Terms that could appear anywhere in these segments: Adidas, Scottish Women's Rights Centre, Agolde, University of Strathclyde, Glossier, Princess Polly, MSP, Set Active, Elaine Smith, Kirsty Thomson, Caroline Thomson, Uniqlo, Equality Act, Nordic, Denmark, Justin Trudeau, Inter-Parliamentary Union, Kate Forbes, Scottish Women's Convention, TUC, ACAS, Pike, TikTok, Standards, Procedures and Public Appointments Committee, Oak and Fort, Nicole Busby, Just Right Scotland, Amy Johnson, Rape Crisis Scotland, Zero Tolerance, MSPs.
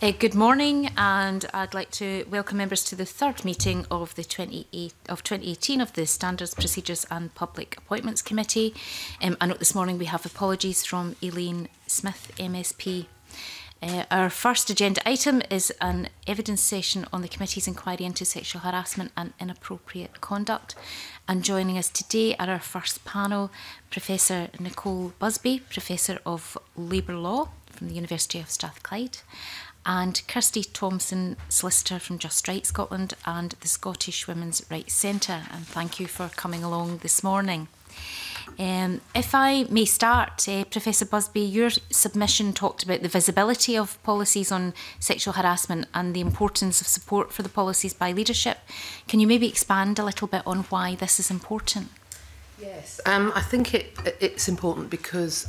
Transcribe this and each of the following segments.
Good morning, and I'd like to welcome members to the third meeting of the 2018 of the Standards, Procedures and Public Appointments Committee. I note this morning we have apologies from Elaine Smith, MSP. Our first agenda item is an evidence session on the committee's inquiry into sexual harassment and inappropriate conduct. And joining us today at our first panel, Professor Nicole Busby, Professor of Labour Law from the University of Strathclyde, and Kirsty Thomson, Solicitor from Just Right Scotland and the Scottish Women's Rights Centre. And thank you for coming along this morning. If I may start, Professor Busby, your submission talked about the visibility of policies on sexual harassment and the importance of support for the policies by leadership. Can you maybe expand a little bit on why this is important? Yes, I think it's important because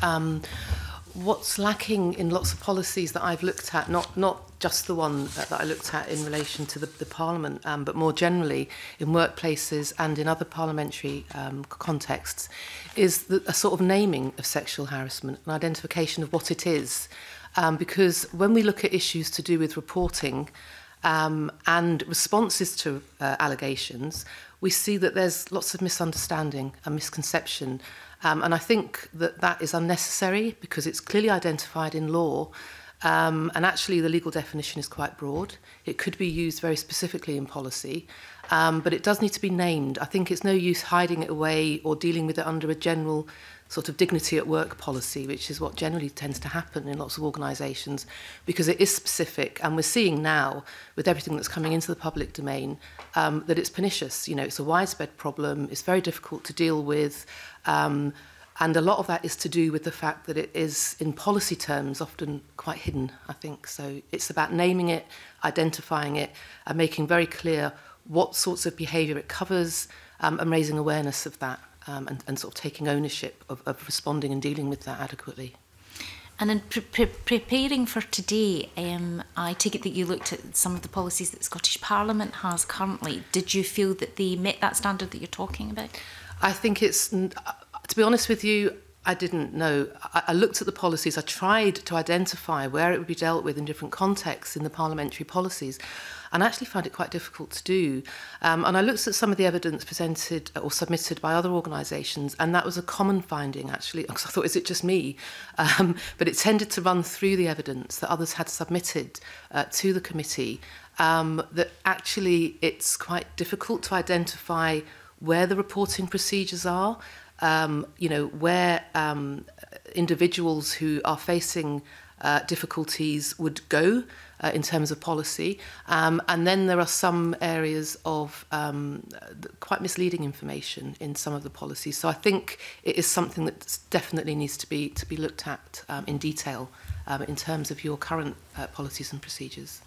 what's lacking in lots of policies that I've looked at, not just the one that I looked at in relation to the Parliament, but more generally in workplaces and in other parliamentary contexts, is a sort of naming of sexual harassment and identification of what it is. Because when we look at issues to do with reporting and responses to allegations, we see that there's lots of misunderstanding and misconception. And I think that is unnecessary because it's clearly identified in law. And actually, the legal definition is quite broad. It could be used very specifically in policy, but it does need to be named. I think it's no use hiding it away or dealing with it under a general sort of dignity at work policy, which is what generally tends to happen in lots of organisations, because it is specific. And we're seeing now, with everything that's coming into the public domain, that it's pernicious. You know, it's a widespread problem. It's very difficult to deal with. And a lot of that is to do with the fact that it is, in policy terms, often quite hidden, I think. So it's about naming it, identifying it, and making very clear what sorts of behaviour it covers, and raising awareness of that, and sort of taking ownership of responding and dealing with that adequately. And in preparing for today, I take it that you looked at some of the policies that the Scottish Parliament has currently. Did you feel that they met that standard that you're talking about? I think it's... To be honest with you, I didn't know. I looked at the policies. I tried to identify where it would be dealt with in different contexts in the parliamentary policies, and I actually found it quite difficult to do. And I looked at some of the evidence presented or submitted by other organisations, and that was a common finding, actually, because I thought, is it just me? But it tended to run through the evidence that others had submitted to the committee, that actually it's quite difficult to identify where the reporting procedures are, you know, where individuals who are facing difficulties would go in terms of policy. And then there are some areas of quite misleading information in some of the policies. So I think it is something that definitely needs to be looked at in detail in terms of your current policies and procedures.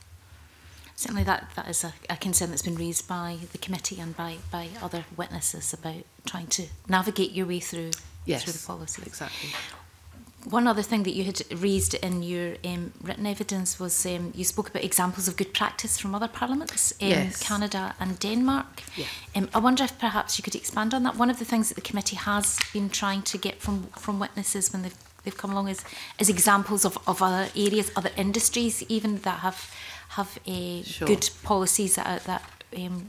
Certainly that is a concern that's been raised by the committee and by other witnesses about trying to navigate your way through the policies. Exactly. One other thing that you had raised in your written evidence was you spoke about examples of good practice from other parliaments in Canada and Denmark. Yeah. I wonder if perhaps you could expand on that. One of the things that the committee has been trying to get from witnesses when they've come along is examples of other areas, other industries even, that have good policies that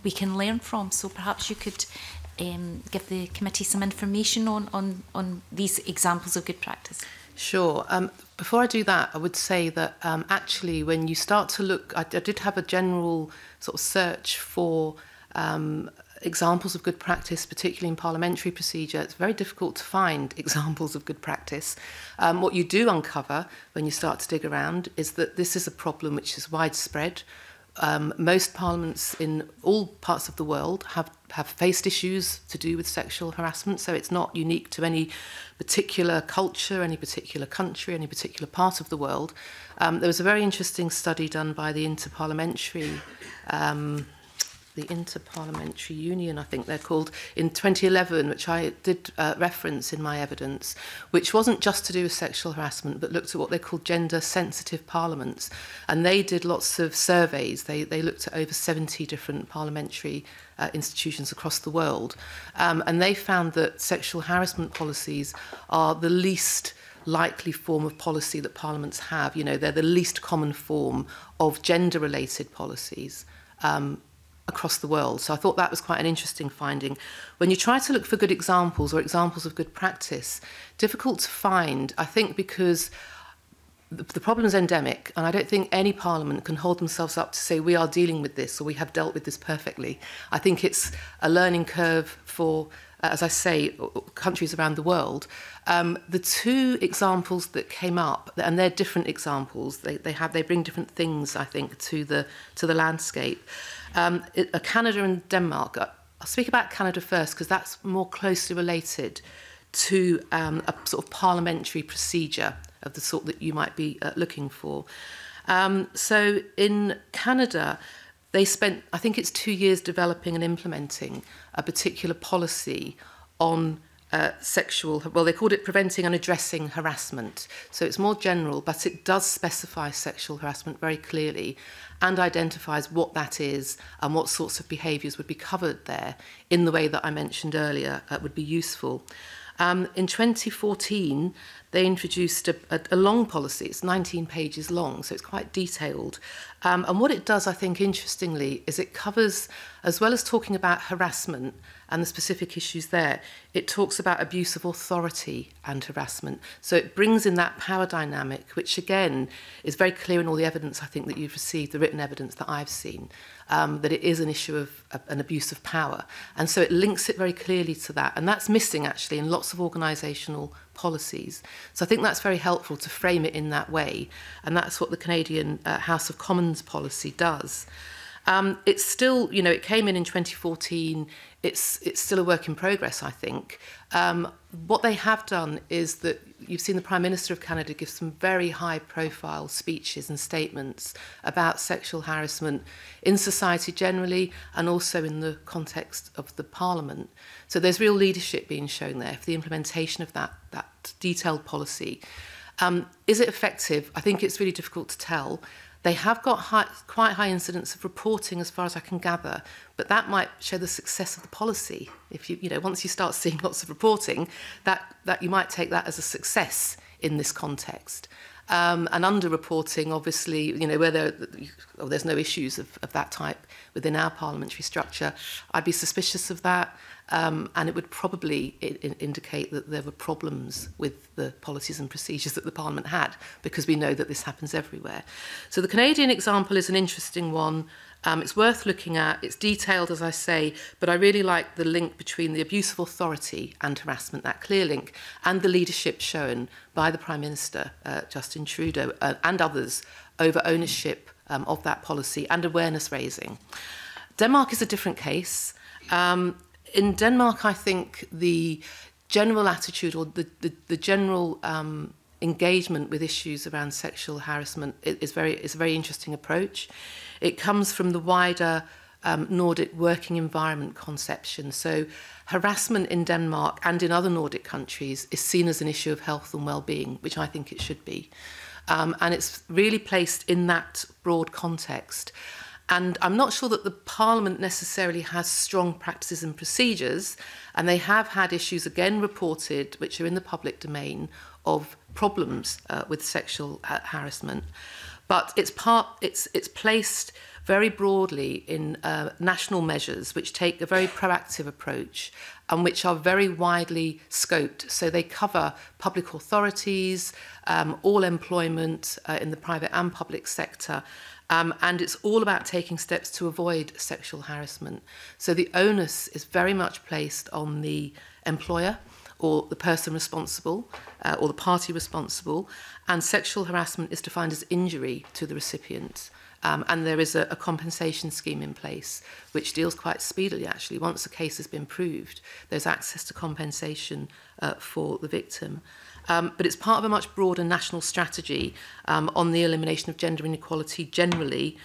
we can learn from. So perhaps you could give the committee some information on these examples of good practice. Sure. Before I do that, I would say that actually when you start to look, I did have a general sort of search for examples of good practice, particularly in parliamentary procedure. It's very difficult to find examples of good practice. What you do uncover when you start to dig around is that this is a problem which is widespread. Most parliaments in all parts of the world have faced issues to do with sexual harassment, so it's not unique to any particular culture, any particular country, any particular part of the world. There was a very interesting study done by the Inter-Parliamentary Union, I think they're called, in 2011, which I did reference in my evidence, which wasn't just to do with sexual harassment, but looked at what they called gender-sensitive parliaments. And they did lots of surveys. They looked at over 70 different parliamentary institutions across the world. And they found that sexual harassment policies are the least likely form of policy that parliaments have. You know, they're the least common form of gender-related policies across the world. So I thought that was quite an interesting finding. When you try to look for good examples or examples of good practice, difficult to find, I think, because the problem is endemic, and I don't think any parliament can hold themselves up to say we are dealing with this or we have dealt with this perfectly. I think it's a learning curve for, as I say, countries around the world. The two examples that came up, and they're different examples, they bring different things, I think, to the landscape. Canada and Denmark. I'll speak about Canada first because that's more closely related to a sort of parliamentary procedure of the sort that you might be looking for. So in Canada, they spent, I think it's 2 years developing and implementing a particular policy on sexual, well, they called it preventing and addressing harassment. So it's more general, but it does specify sexual harassment very clearly and identifies what that is and what sorts of behaviours would be covered there in the way that I mentioned earlier would be useful. In 2014, they introduced a long policy. It's 19 pages long, so it's quite detailed. And what it does, I think, interestingly, is it covers, as well as talking about harassment and the specific issues there, it talks about abuse of authority and harassment. So it brings in that power dynamic, which, again, is very clear in all the evidence, I think, that you've received, the written evidence that I've seen, that it is an issue of an abuse of power. And so it links it very clearly to that. And that's missing, actually, in lots of organisational policies. So I think that's very helpful to frame it in that way. And that's what the Canadian House of Commons policy does. It's still, you know, it came in 2014. It's still a work in progress, I think. What they have done is that you've seen the Prime Minister of Canada give some very high-profile speeches and statements about sexual harassment in society generally and also in the context of the Parliament. So there's real leadership being shown there for the implementation of that detailed policy. Is it effective? I think it's really difficult to tell. They have got quite high incidence of reporting, as far as I can gather, but that might show the success of the policy. If you know, once you start seeing lots of reporting, that you might take that as a success in this context. And underreporting, obviously, you know, where there's no issues of that type within our parliamentary structure, I'd be suspicious of that, and it would probably indicate that there were problems with the policies and procedures that the Parliament had, because we know that this happens everywhere. So the Canadian example is an interesting one. It's worth looking at. It's detailed, as I say, but I really like the link between the abuse of authority and harassment, that clear link, and the leadership shown by the Prime Minister, Justin Trudeau, and others over ownership of that policy and awareness raising. Denmark is a different case. In Denmark, I think the general attitude or the general engagement with issues around sexual harassment is a very interesting approach. It comes from the wider Nordic working environment conception. So harassment in Denmark and in other Nordic countries is seen as an issue of health and well-being, which I think it should be. And it's really placed in that broad context. And I'm not sure that the Parliament necessarily has strong practices and procedures, and they have had issues, again, reported, which are in the public domain, of problems with sexual harassment. But it's placed very broadly in national measures, which take a very proactive approach and which are very widely scoped. So they cover public authorities, all employment in the private and public sector, and it's all about taking steps to avoid sexual harassment. So the onus is very much placed on the employer or the person responsible or the party responsible, and sexual harassment is defined as injury to the recipient. And there is a compensation scheme in place, which deals quite speedily, actually. Once a case has been proved, there's access to compensation for the victim. But it's part of a much broader national strategy on the elimination of gender inequality generally,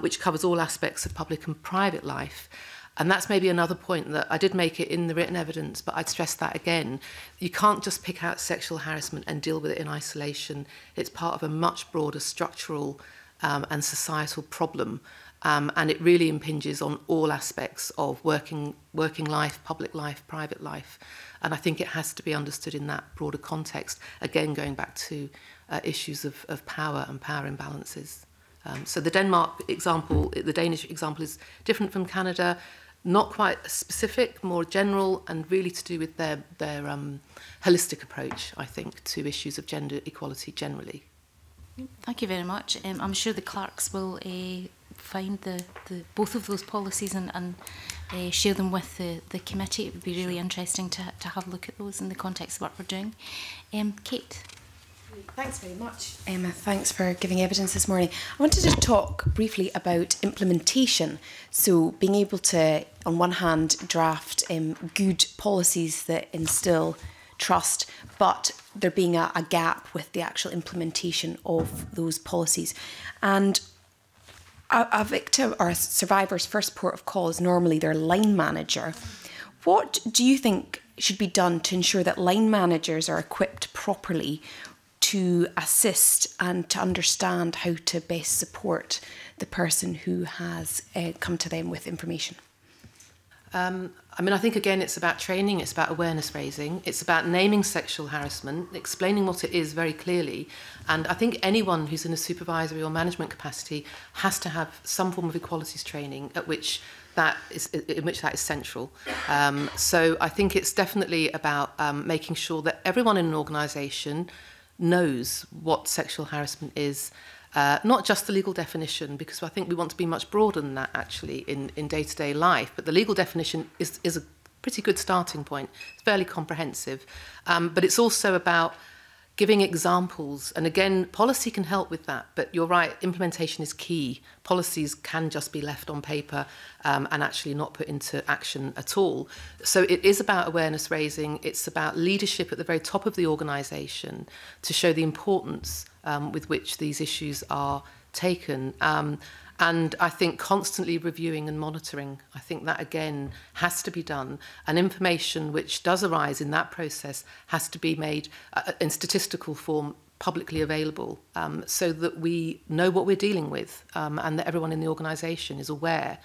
which covers all aspects of public and private life. And that's maybe another point that I did make it in the written evidence, but I'd stress that again. You can't just pick out sexual harassment and deal with it in isolation. It's part of a much broader structural and societal problem, and it really impinges on all aspects of working life, public life, private life, and I think it has to be understood in that broader context, again going back to issues of power and power imbalances. So the Denmark example, the Danish example is different from Canada, not quite specific, more general, and really to do with their holistic approach, I think, to issues of gender equality generally. Thank you very much. I'm sure the clerks will find the both of those policies and share them with the committee. It would be really interesting to have a look at those in the context of what we're doing. Kate. Thanks very much, Emma. Thanks for giving evidence this morning. I wanted to talk briefly about implementation. So being able to, on one hand, draft good policies that instill trust, but there being a gap with the actual implementation of those policies. And a victim or a survivor's first port of call is normally their line manager. What do you think should be done to ensure that line managers are equipped properly to assist and to understand how to best support the person who has come to them with information? I mean, I think, again, it's about training, it's about awareness raising, it's about naming sexual harassment, explaining what it is very clearly. And I think anyone who's in a supervisory or management capacity has to have some form of equalities training at which that is central. So I think it's definitely about making sure that everyone in an organisation knows what sexual harassment is, not just the legal definition, because I think we want to be much broader than that actually in day-to-day life, but the legal definition is a pretty good starting point. It's fairly comprehensive, but it's also about giving examples, and again, policy can help with that, but you're right, implementation is key. Policies can just be left on paper and actually not put into action at all. So it is about awareness raising, it's about leadership at the very top of the organisation to show the importance with which these issues are taken. And I think constantly reviewing and monitoring, I think that again has to be done. And information which does arise in that process has to be made in statistical form publicly available, so that we know what we're dealing with, and that everyone in the organisation is aware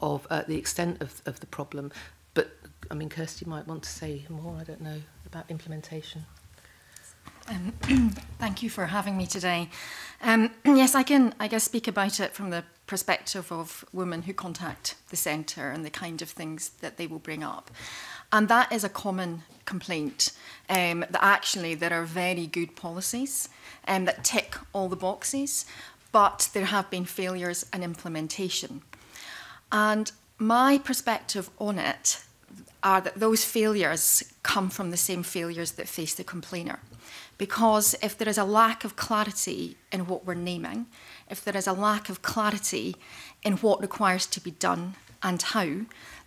of the extent of the problem. But I mean, Kirsty might want to say more, I don't know, about implementation. Thank you for having me today. Yes, I can, I guess, speak about it from the perspective of women who contact the centre and the kind of things that they will bring up. And that is a common complaint, that actually there are very good policies that tick all the boxes, but there have been failures in implementation. And my perspective on it are that those failures come from the same failures that face the complainer. Because if there is a lack of clarity in what we're naming, if there is a lack of clarity in what requires to be done and how,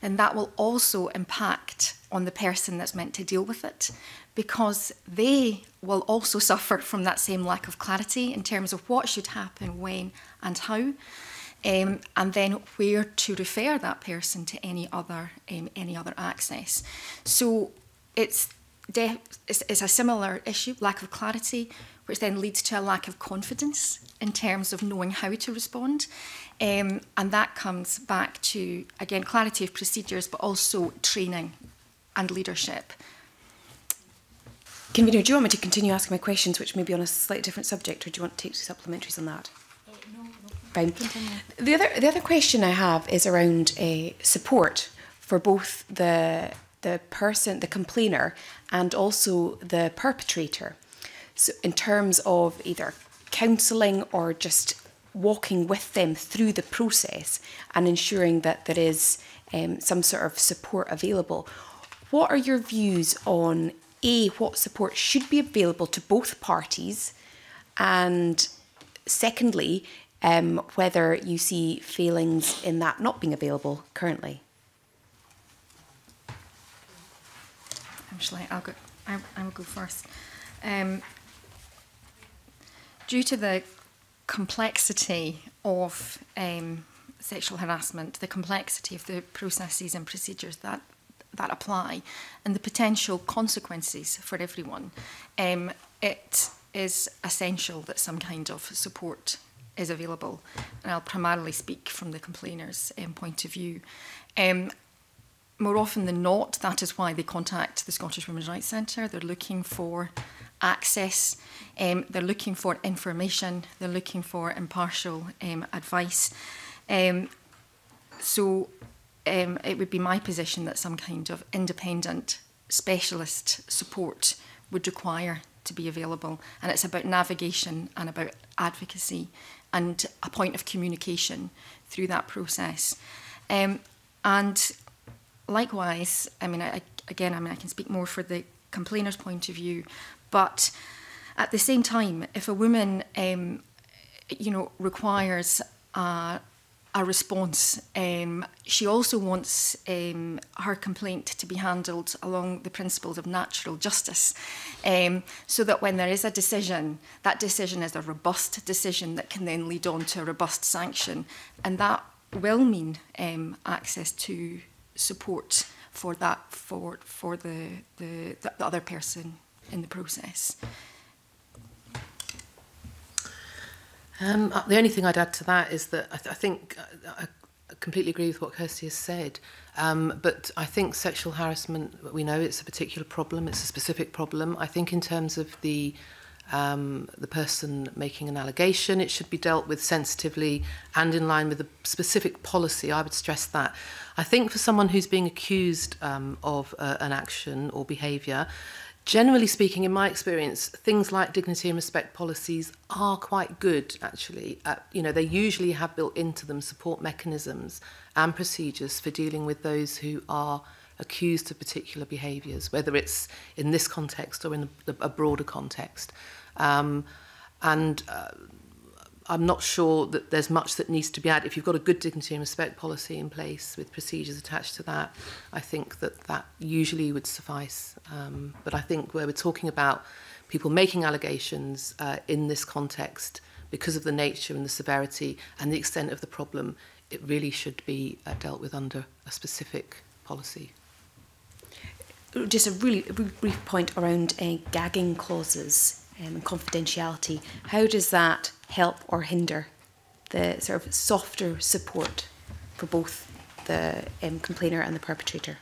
then that will also impact on the person that's meant to deal with it, because they will also suffer from that same lack of clarity in terms of what should happen, when and how, and then where to refer that person to any other access. So it's a similar issue, lack of clarity, which then leads to a lack of confidence in terms of knowing how to respond. And that comes back to, again, clarity of procedures, but also training and leadership. Convener, do you want me to continue asking my questions, which may be on a slightly different subject, or do you want to take supplementaries on that? No. Fine. Continue. The other question I have is around support for both the person, the complainer, and also the perpetrator. So in terms of either counselling or just walking with them through the process and ensuring that there is some sort of support available. What are your views on, A, what support should be available to both parties, and secondly, whether you see failings in that not being available currently? Actually, I'll go first. Due to the complexity of sexual harassment, the complexity of the processes and procedures that apply, and the potential consequences for everyone, it is essential that some kind of support is available. And I'll primarily speak from the complainers' point of view. More often than not, that is why they contact the Scottish Women's Rights Centre. They're looking for access, they're looking for information, they're looking for impartial advice. So it would be my position that some kind of independent specialist support would require to be available. And it's about navigation and about advocacy and a point of communication through that process. And likewise, I can speak more for the complainer's point of view, but at the same time, if a woman, requires a response, she also wants her complaint to be handled along the principles of natural justice, so that when there is a decision, that decision is a robust decision that can then lead on to a robust sanction, and that will mean access to support for that for the other person in the process. The only thing I'd add to that is that I think I completely agree with what Kirsty has said, but I think sexual harassment, we know it's a particular problem, it's a specific problem. I think in terms of the person making an allegation, it should be dealt with sensitively and in line with the specific policy. I would stress that. I think for someone who's being accused of an action or behaviour, generally speaking, in my experience, things like dignity and respect policies are quite good, actually. They usually have built into them support mechanisms and procedures for dealing with those who are accused of particular behaviours, whether it's in this context or in a broader context. And I'm not sure that there's much that needs to be added. If you've got a good dignity and respect policy in place with procedures attached to that, I think that that usually would suffice. But I think where we're talking about people making allegations in this context, because of the nature and the severity and the extent of the problem, it really should be dealt with under a specific policy. Just a really brief point around gagging clauses and confidentiality. How does that help or hinder the sort of softer support for both the complainer and the perpetrator?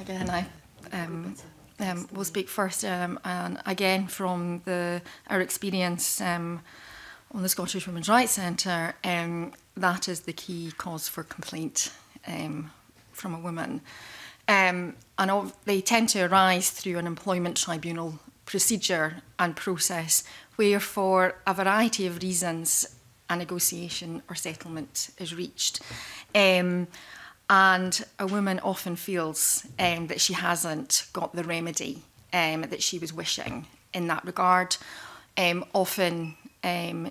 Again, I will speak first, and again from our experience on the Scottish Women's Rights Centre, that is the key cause for complaint from a woman. And they tend to arise through an employment tribunal procedure and process where, for a variety of reasons, a negotiation or settlement is reached. And a woman often feels that she hasn't got the remedy that she was wishing in that regard. Often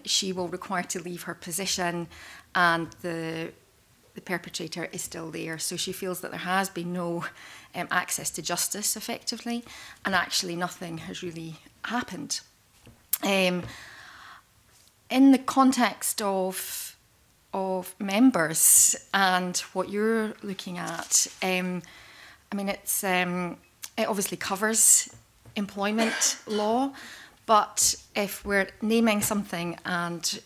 she will require to leave her position, and the perpetrator is still there. So she feels that there has been no access to justice effectively, and actually nothing has really happened. In the context of members and what you're looking at, it obviously covers employment law, but if we're naming something and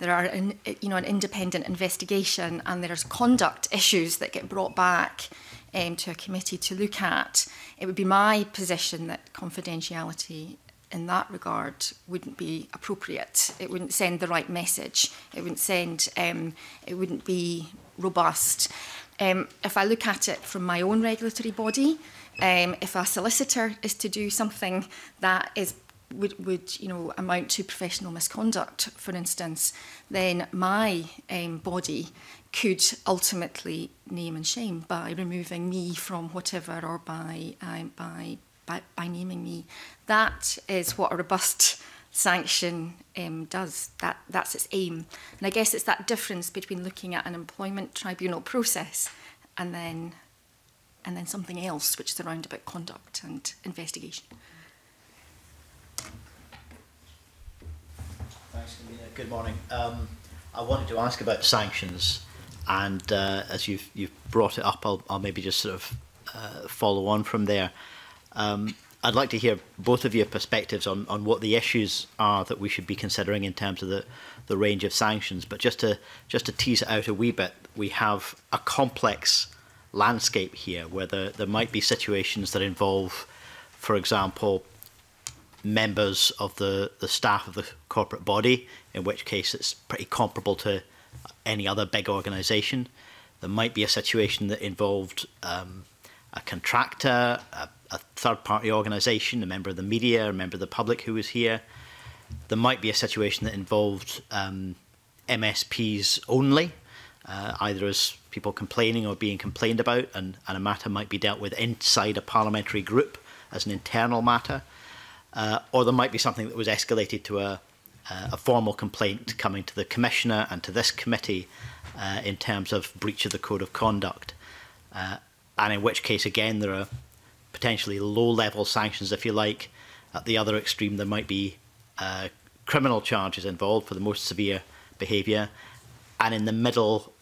there are an independent investigation and there's conduct issues that get brought back to a committee to look at, it would be my position that confidentiality in that regard wouldn't be appropriate. It wouldn't send the right message. It wouldn't be robust. If I look at it from my own regulatory body, if a solicitor is to do something that is would amount to professional misconduct, for instance, then my body could ultimately name and shame by removing me from whatever, or by naming me. That is what a robust sanction does. That's its aim. And I guess it's that difference between looking at an employment tribunal process and then something else, which is around about conduct and investigation. Thanks, Camina. Good morning. I wanted to ask about sanctions, and as you've brought it up, I'll maybe just sort of follow on from there. I'd like to hear both of your perspectives on what the issues are that we should be considering in terms of the range of sanctions. But just to tease it out a wee bit, we have a complex landscape here where there might be situations that involve, for example, members of the staff of the corporate body, in which case it's pretty comparable to any other big organisation. There might be a situation that involved a contractor, a third-party organisation, a member of the media, a member of the public who was here. There might be a situation that involved MSPs only, either as people complaining or being complained about, and a matter might be dealt with inside a parliamentary group as an internal matter. Or there might be something that was escalated to a formal complaint coming to the Commissioner and to this committee in terms of breach of the Code of Conduct. And in which case, again, there are potentially low-level sanctions, if you like. At the other extreme, there might be criminal charges involved for the most severe behaviour. And in the middle,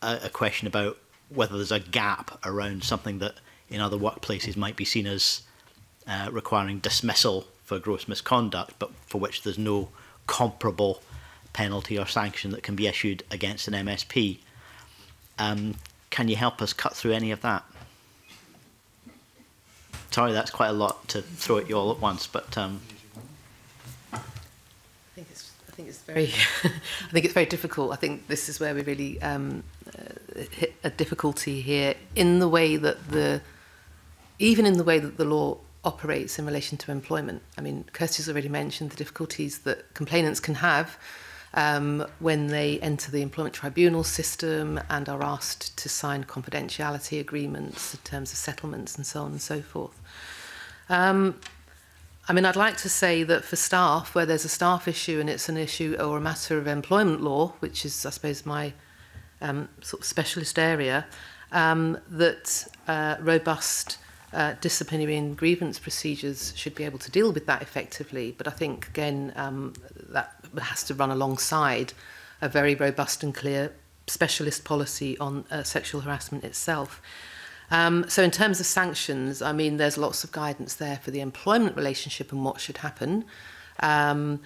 a question about whether there's a gap around something that in other workplaces might be seen as requiring dismissal for gross misconduct, but for which there's no comparable penalty or sanction that can be issued against an MSP. Can you help us cut through any of that? Sorry, that's quite a lot to throw at you all at once, but I think it's very difficult. I think this is where we really hit a difficulty here in the way that the law operates in relation to employment. I mean, Kirsty's already mentioned the difficulties that complainants can have when they enter the employment tribunal system and are asked to sign confidentiality agreements in terms of settlements and so on and so forth. I mean, I'd like to say that for staff, where there's a staff issue and it's an issue or a matter of employment law, which is, I suppose, my sort of specialist area, that robust disciplinary and grievance procedures should be able to deal with that effectively. But I think, again, that has to run alongside a very robust and clear specialist policy on sexual harassment itself. So in terms of sanctions, I mean, there's lots of guidance there for the employment relationship and what should happen. And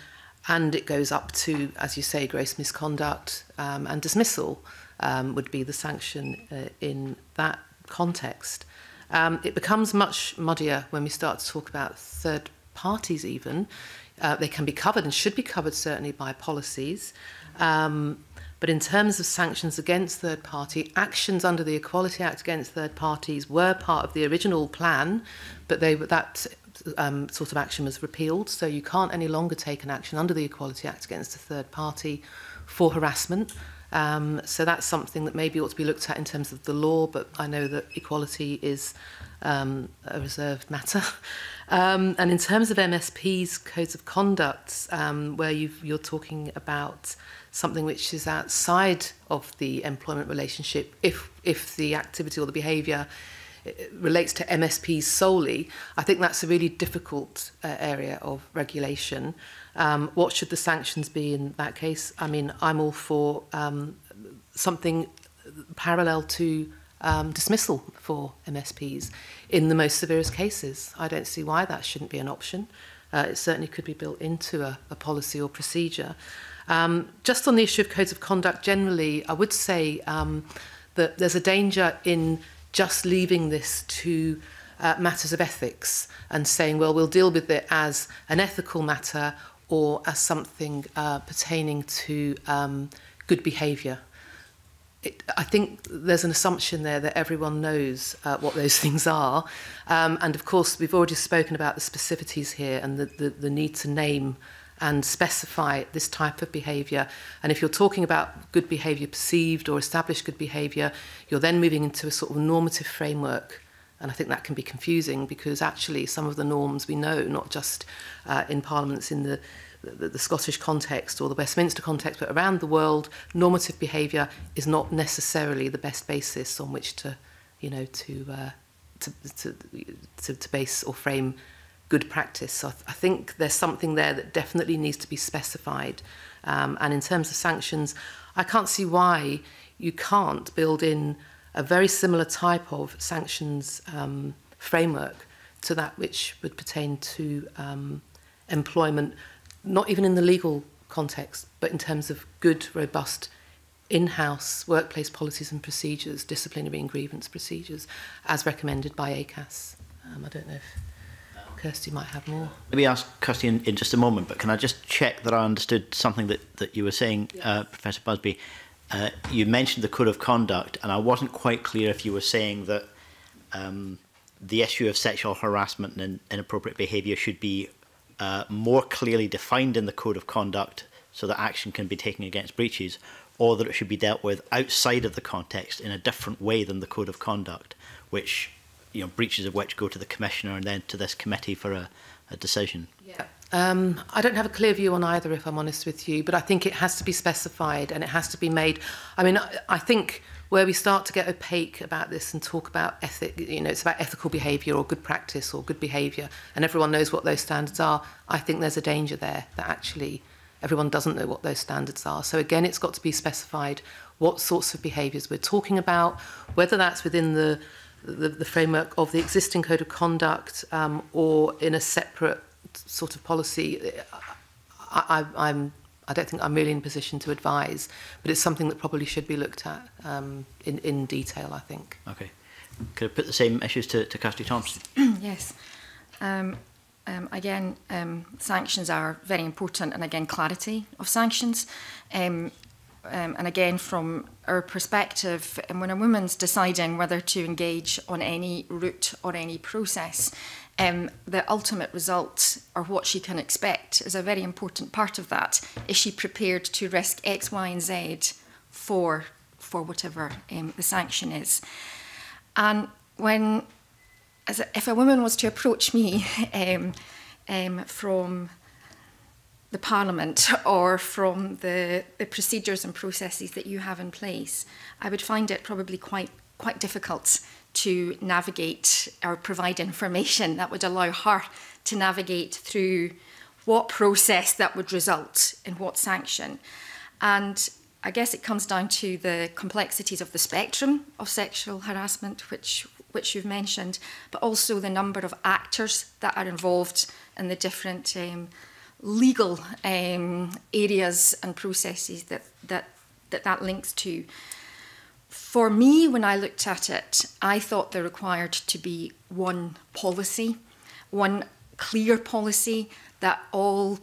it goes up to, as you say, gross misconduct and dismissal would be the sanction in that context. It becomes much muddier when we start to talk about third parties even. They can be covered and should be covered certainly by policies. But in terms of sanctions against third party, actions under the Equality Act against third parties were part of the original plan, but that sort of action was repealed. So you can't any longer take an action under the Equality Act against a third party for harassment. So that's something that maybe ought to be looked at in terms of the law, but I know that equality is a reserved matter. And in terms of MSP's codes of conduct, where you're talking about something which is outside of the employment relationship, if the activity or the behaviour relates to MSPs solely, I think that's a really difficult area of regulation. What should the sanctions be in that case? I mean, I'm all for something parallel to dismissal for MSPs in the most severest cases. I don't see why that shouldn't be an option. It certainly could be built into a policy or procedure. Just on the issue of codes of conduct generally, I would say that there's a danger in just leaving this to matters of ethics and saying, well, we'll deal with it as an ethical matter or as something pertaining to good behaviour. I think there's an assumption there that everyone knows what those things are. And of course, we've already spoken about the specificities here and the need to name and specify this type of behaviour. And if you're talking about good behaviour perceived or established good behaviour, you're then moving into a sort of normative framework. And I think that can be confusing because actually some of the norms we know, not just in parliaments in the Scottish context or the Westminster context, but around the world, normative behaviour is not necessarily the best basis on which to, you know, to base or frame good practice. So I think there's something there that definitely needs to be specified. And in terms of sanctions, I can't see why you can't build in a very similar type of sanctions framework to that which would pertain to employment, not even in the legal context, but in terms of good, robust in-house workplace policies and procedures, disciplinary and grievance procedures, as recommended by ACAS. I don't know if Kirsty might have more. Maybe ask Kirsty in just a moment, but can I just check that I understood something that you were saying, yeah. Professor Busby? You mentioned the code of conduct, and I wasn't quite clear if you were saying that the issue of sexual harassment and inappropriate behaviour should be more clearly defined in the code of conduct so that action can be taken against breaches, or that it should be dealt with outside of the context in a different way than the code of conduct, which, you know, breaches of which go to the commissioner and then to this committee for a decision. Yeah, I don't have a clear view on either, if I'm honest with you, but I think it has to be specified and it has to be made. I mean, I think where we start to get opaque about this and talk about it's about ethical behaviour or good practice or good behaviour, and everyone knows what those standards are. I think there's a danger there that actually everyone doesn't know what those standards are. So again, it's got to be specified what sorts of behaviours we're talking about, whether that's within the framework of the existing code of conduct or in a separate sort of policy. I don't think I'm really in a position to advise, but it's something that probably should be looked at in detail, I think. Okay. Could I put the same issues to Kirsty Thomson? Yes. Again, sanctions are very important, and again, clarity of sanctions. And again, from our perspective, and when a woman's deciding whether to engage on any route or any process, the ultimate result or what she can expect is a very important part of that. Is she prepared to risk X, Y, and Z for whatever the sanction is? And when... If a woman was to approach me from the Parliament or from the procedures and processes that you have in place, I would find it probably quite difficult to navigate or provide information that would allow her to navigate through what process that would result in what sanction. And I guess it comes down to the complexities of the spectrum of sexual harassment, which you've mentioned, but also the number of actors that are involved in the different legal areas and processes that links to. For me, when I looked at it, I thought there required to be one policy, one clear policy that all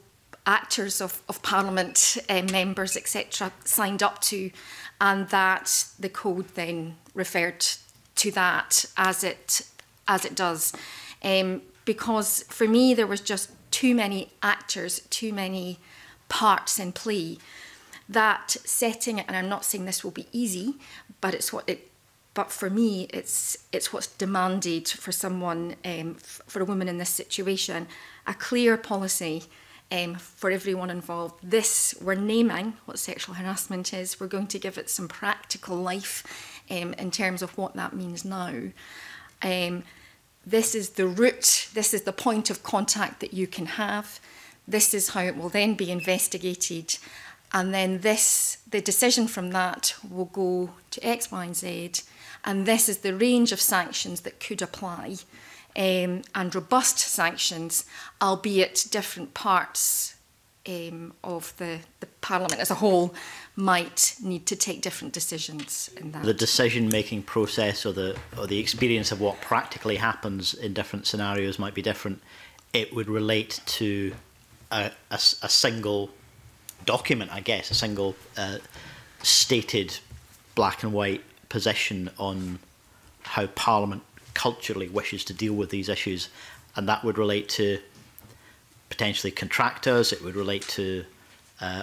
actors of Parliament, members, etc., signed up to, and that the code then referred to that as it does, because for me there was just too many actors, too many parts in play. That setting it, and I'm not saying this will be easy, but but for me it's what's demanded for someone, for a woman in this situation, a clear policy. For everyone involved, we're naming what sexual harassment is. We're going to give it some practical life in terms of what that means now. This is the route, this is the point of contact that you can have. This is how it will then be investigated. And then the decision from that will go to X, Y, and Z. And this is the range of sanctions that could apply. And robust sanctions, albeit different parts of the Parliament as a whole might need to take different decisions in that. The decision-making process, or the experience of what practically happens in different scenarios might be different. It would relate to a single document, I guess, a single stated black and white position on how Parliament culturally wishes to deal with these issues, and that would relate to potentially contractors, it would relate to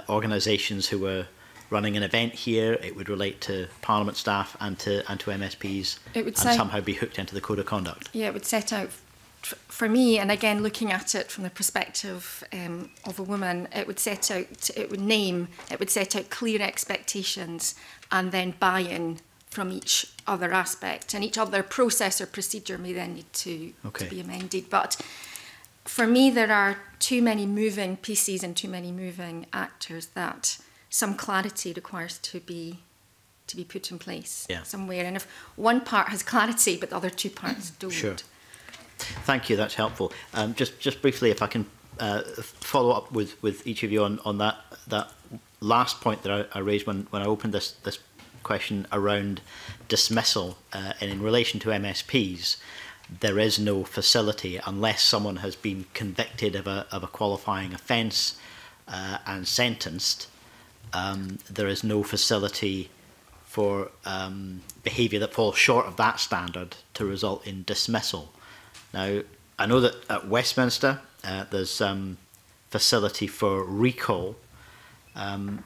organisations who were running an event here, it would relate to Parliament staff and to MSPs, and somehow be hooked into the code of conduct. Yeah, it would set out, for me, and again looking at it from the perspective of a woman, it would set out clear expectations and then buy-in from each other aspect, and each other process or procedure may then need to be amended. But for me, there are too many moving pieces and too many moving actors that some clarity requires to be put in place somewhere. And if one part has clarity, but the other two parts don't. Sure. Thank you, that's helpful. Just briefly, if I can follow up with each of you on that last point that I raised when I opened this question around dismissal, and in relation to MSPs, there is no facility unless someone has been convicted of a qualifying offence and sentenced. There is no facility for behaviour that falls short of that standard to result in dismissal. Now, I know that at Westminster there's facility for recall. I'm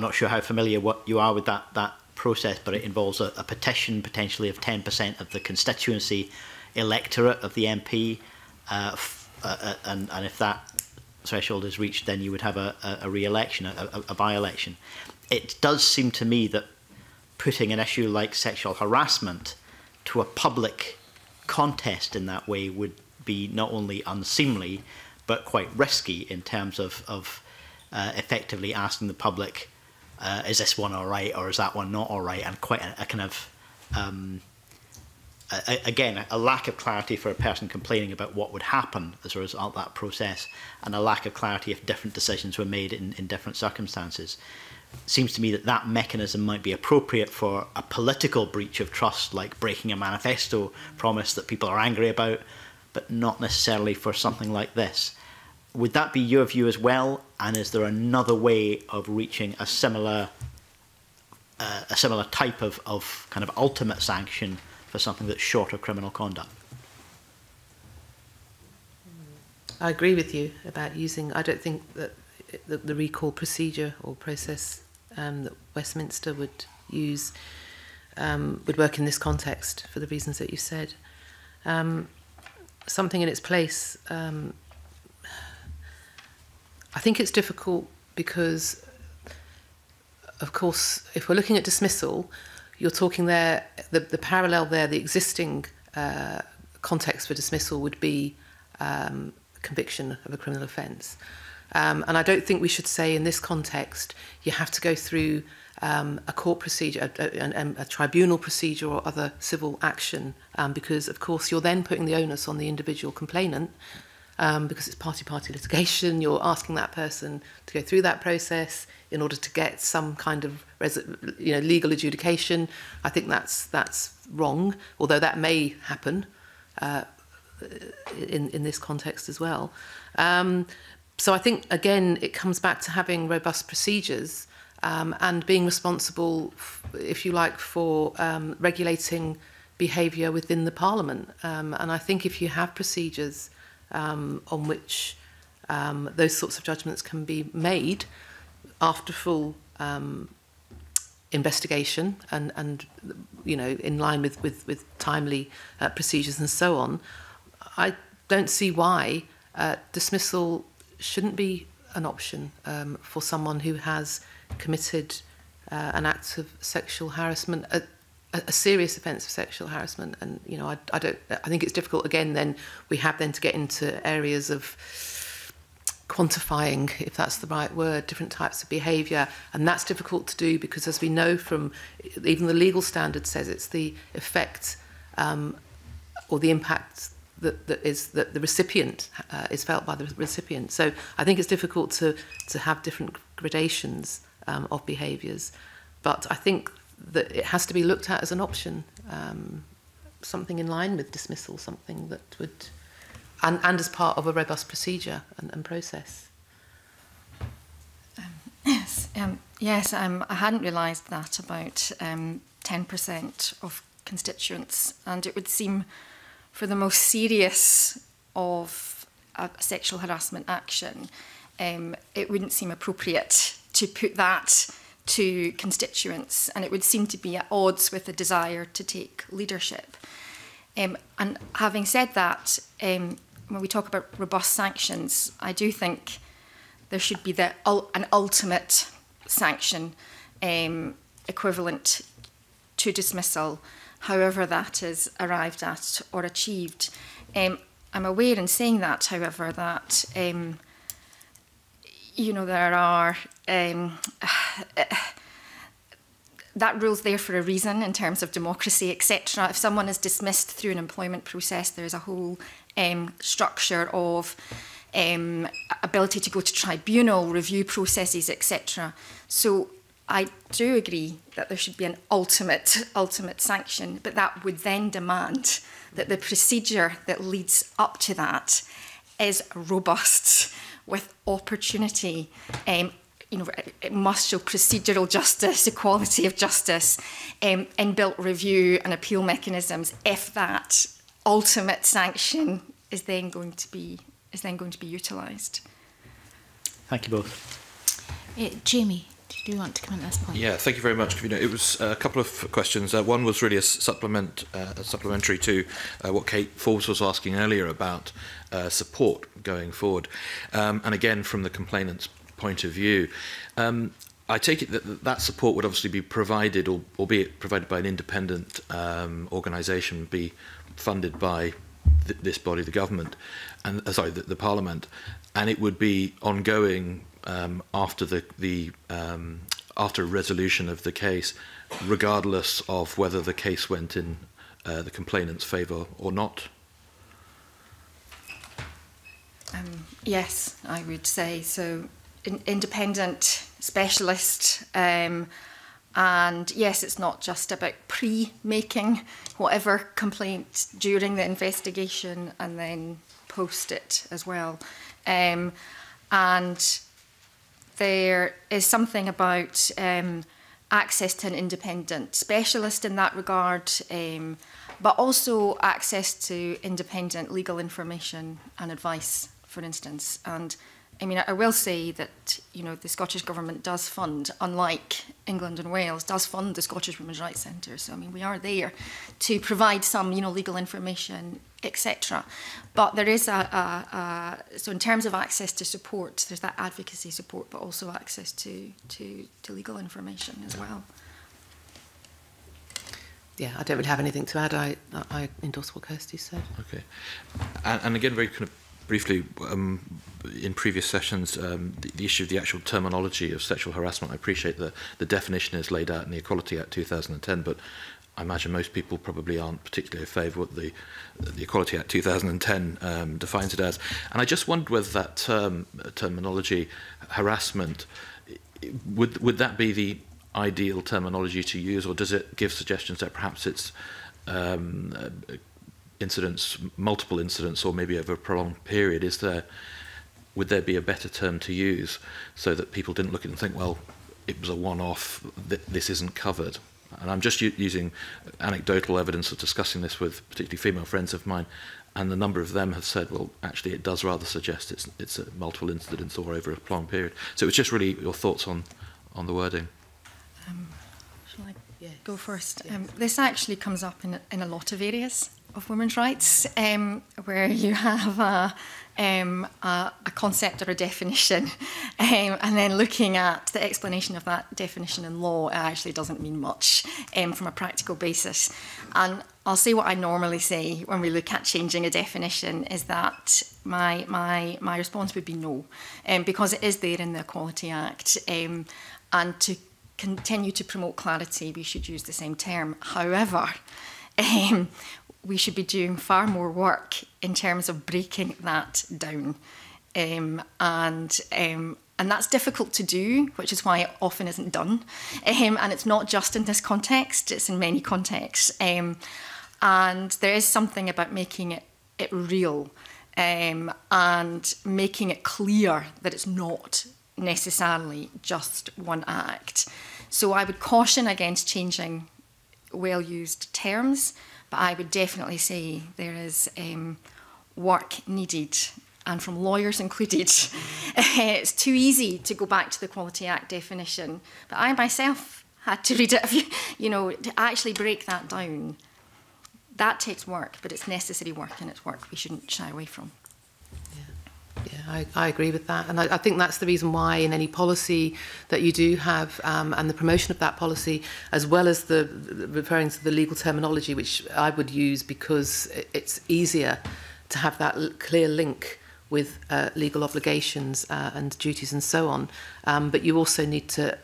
not sure how familiar what you are with that process, but it involves a petition potentially of 10% of the constituency electorate of the MP, and if that threshold is reached, then you would have a re-election, a by-election. It does seem to me that putting an issue like sexual harassment to a public contest in that way would be not only unseemly, but quite risky in terms of effectively asking the public, is this one all right or is that one not all right? And quite a kind of, again, a lack of clarity for a person complaining about what would happen as a result of that process, and a lack of clarity if different decisions were made in different circumstances. It seems to me that mechanism might be appropriate for a political breach of trust, like breaking a manifesto promise that people are angry about, but not necessarily for something like this. Would that be your view as well? And is there another way of reaching a similar type of kind of ultimate sanction for something that's short of criminal conduct? I agree with you about using. I don't think that the recall procedure or process that Westminster would use would work in this context for the reasons that you said. Something in its place. I think it's difficult because, of course, if we're looking at dismissal, you're talking there, the parallel there, the existing context for dismissal would be conviction of a criminal offence. And I don't think we should say in this context, you have to go through a court procedure, a tribunal procedure or other civil action, because, of course, you're then putting the onus on the individual complainant. Because it's party-party litigation, you're asking that person to go through that process in order to get some kind of legal adjudication. I think that's wrong, although that may happen in this context as well. So I think, again, it comes back to having robust procedures and being responsible, if you like, for regulating behaviour within the Parliament. And I think if you have procedures on which those sorts of judgments can be made after full investigation and in line with timely procedures and so on. I don't see why dismissal shouldn't be an option for someone who has committed an act of sexual harassment, a serious offence of sexual harassment, and I think it's difficult. Again, then we have to get into areas of quantifying, if that's the right word, different types of behaviour, and that's difficult to do because, as we know from even the legal standard, says it's the effect or the impact that the recipient is felt by the recipient. So I think it's difficult to have different gradations of behaviours, but I think that it has to be looked at as an option, something in line with dismissal, something that would, and as part of a robust procedure and process. I hadn't realised that about 10% of constituents, and it would seem for the most serious of a sexual harassment action, it wouldn't seem appropriate to put that to constituents, and it would seem to be at odds with the desire to take leadership. And having said that, when we talk about robust sanctions, I do think there should be an ultimate sanction equivalent to dismissal, however that is arrived at or achieved. I'm aware in saying that, however, that there are that rule's there for a reason in terms of democracy, etc. If someone is dismissed through an employment process, there's a whole structure of ability to go to tribunal, review processes, etc. So I do agree that there should be an ultimate sanction, but that would then demand that the procedure that leads up to that is robust, with opportunity. You know, it must show procedural justice, equality of justice, inbuilt review and appeal mechanisms. If that ultimate sanction is then going to be utilised. Thank you both. Jamie, do you want to comment on this point? Yeah, thank you very much. It was a couple of questions. One was really a supplement, supplementary to what Kate Forbes was asking earlier about support going forward, and again from the complainant's point of view. I take it that that support would obviously be provided, albeit provided by an independent organisation, be funded by this body, the government, and sorry, the Parliament, and it would be ongoing after after resolution of the case, regardless of whether the case went in the complainant's favour or not. Yes, I would say so. Independent specialist, and yes, it's not just about pre-making whatever complaint during the investigation and then post it as well. And there is something about access to an independent specialist in that regard, but also access to independent legal information and advice, for instance. And I will say that the Scottish Government does fund, unlike England and Wales, does fund the Scottish Women's Rights Centre. So we are there to provide some legal information, etc. But there is so in terms of access to support, there's that advocacy support, but also access to legal information as well. Yeah, I don't really have anything to add. I endorse what Kirsty said. Okay, and again, very kind of briefly, in previous sessions, the issue of the actual terminology of sexual harassment. I appreciate that the definition is laid out in the Equality Act 2010, but I imagine most people probably aren't particularly in favour of what the Equality Act 2010 defines it as. And I just wondered whether that terminology, harassment, would that be the ideal terminology to use, or does it give suggestions that perhaps it's incidents, multiple incidents, or maybe over a prolonged period? Would there be a better term to use so that people didn't look at it and think, well, it was a one-off, this isn't covered? And I'm just using anecdotal evidence of discussing this with particularly female friends of mine, and the number of them have said, well, actually, it does rather suggest it's a multiple incidents or over a prolonged period. So it was just really your thoughts on the wording. Shall I go first? Yes. This actually comes up in a lot of areas of women's rights, where you have a concept or a definition, and then looking at the explanation of that definition in law, it actually doesn't mean much from a practical basis. And I'll say what I normally say when we look at changing a definition is that my response would be no, because it is there in the Equality Act, and to continue to promote clarity, we should use the same term. However, we should be doing far more work in terms of breaking that down. And that's difficult to do, which is why it often isn't done. And it's not just in this context, it's in many contexts. And there is something about making it real, and making it clear that it's not necessarily just one act. So I would caution against changing well-used terms, but I would definitely say there is work needed, and from lawyers included. It's too easy to go back to the Equality Act definition, but I myself had to read it, to actually break that down. That takes work, but it's necessary work, and it's work we shouldn't shy away from. Yeah, I agree with that, and I think that's the reason why in any policy that you do have, and the promotion of that policy, as well as the referring to the legal terminology, which I would use because it's easier to have that clear link with legal obligations and duties and so on. But you also need to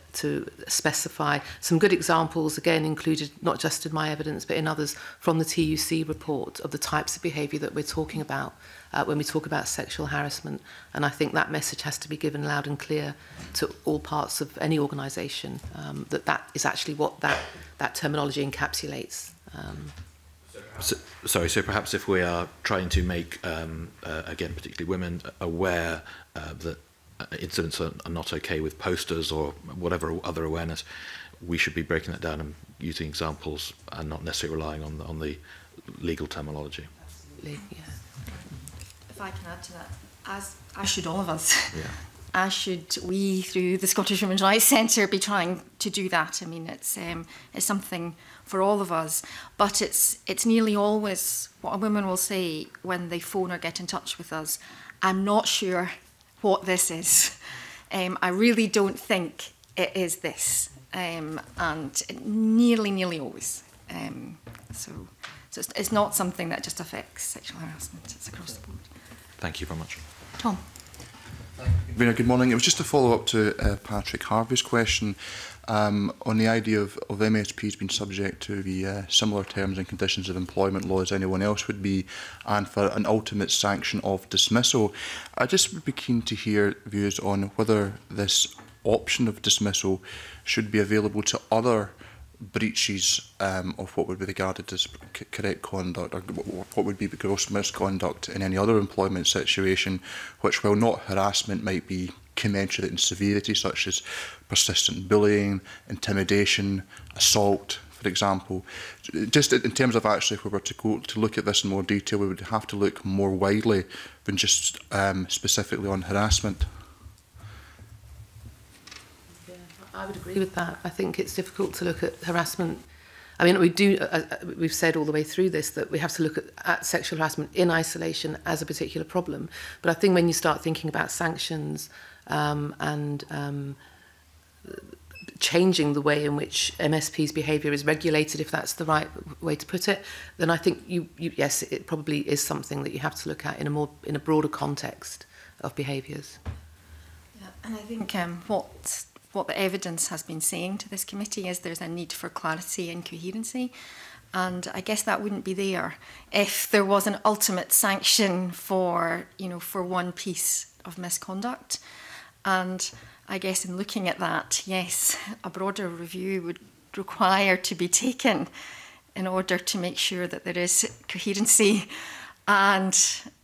specify some good examples, again, included not just in my evidence, but in others from the TUC report of the types of behaviour that we're talking about when we talk about sexual harassment. And I think that message has to be given loud and clear to all parts of any organisation, that is actually what that terminology encapsulates. So perhaps if we are trying to make, again, particularly women, aware that incidents are not okay with posters or whatever other awareness, we should be breaking that down and using examples and not necessarily relying on the legal terminology. Absolutely, yeah. If I can add to that, as should all of us, yeah. As should we through the Scottish Women's Rights Centre be trying to do that. I mean, it's something for all of us, but it's nearly always what a woman will say when they phone or get in touch with us: I'm not sure what this is. I really don't think it is this. And nearly always. So it's not something that just affects sexual harassment, it's across the board. Thank you very much. Tom. Vera, good morning. It was just a follow-up to Patrick Harvey's question on the idea of MSPs being subject to the similar terms and conditions of employment law as anyone else would be, and for an ultimate sanction of dismissal. I just would be keen to hear views on whether this option of dismissal should be available to other breaches of what would be regarded as correct conduct, or what would be gross misconduct in any other employment situation, which, while not harassment, might be commensurate in severity, such as persistent bullying, intimidation, assault, for example. Just in terms of, actually, if we were to go to look at this in more detail, we would have to look more widely than just specifically on harassment. I would agree with that. I think it's difficult to look at harassment. I mean, we've said all the way through this that we have to look at sexual harassment in isolation as a particular problem. But I think when you start thinking about sanctions and changing the way in which MSP's behaviour is regulated, if that's the right way to put it, then I think, yes, it probably is something that you have to look at in a broader context of behaviours. Yeah, and I think what the evidence has been saying to this committee is there's a need for clarity and coherency. And I guess that wouldn't be there if there was an ultimate sanction for, for one piece of misconduct. And I guess in looking at that, yes, a broader review would require to be taken in order to make sure that there is coherency and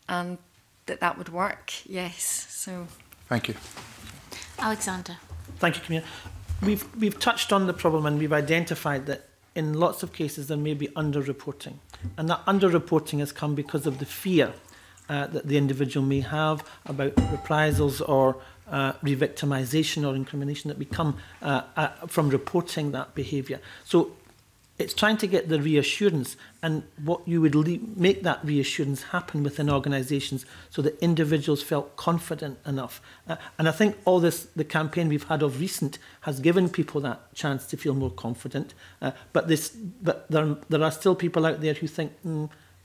that would work, yes. So. Thank you. Alexander. Thank you, Camille. We've touched on the problem, and we've identified that in lots of cases there may be underreporting. And that underreporting has come because of the fear that the individual may have about reprisals or re-victimisation or incrimination that become from reporting that behaviour. So it's trying to get the reassurance, and what you would make that reassurance happen within organisations so that individuals felt confident enough. And I think all this, the campaign we've had of recent, has given people that chance to feel more confident. But there are still people out there who think,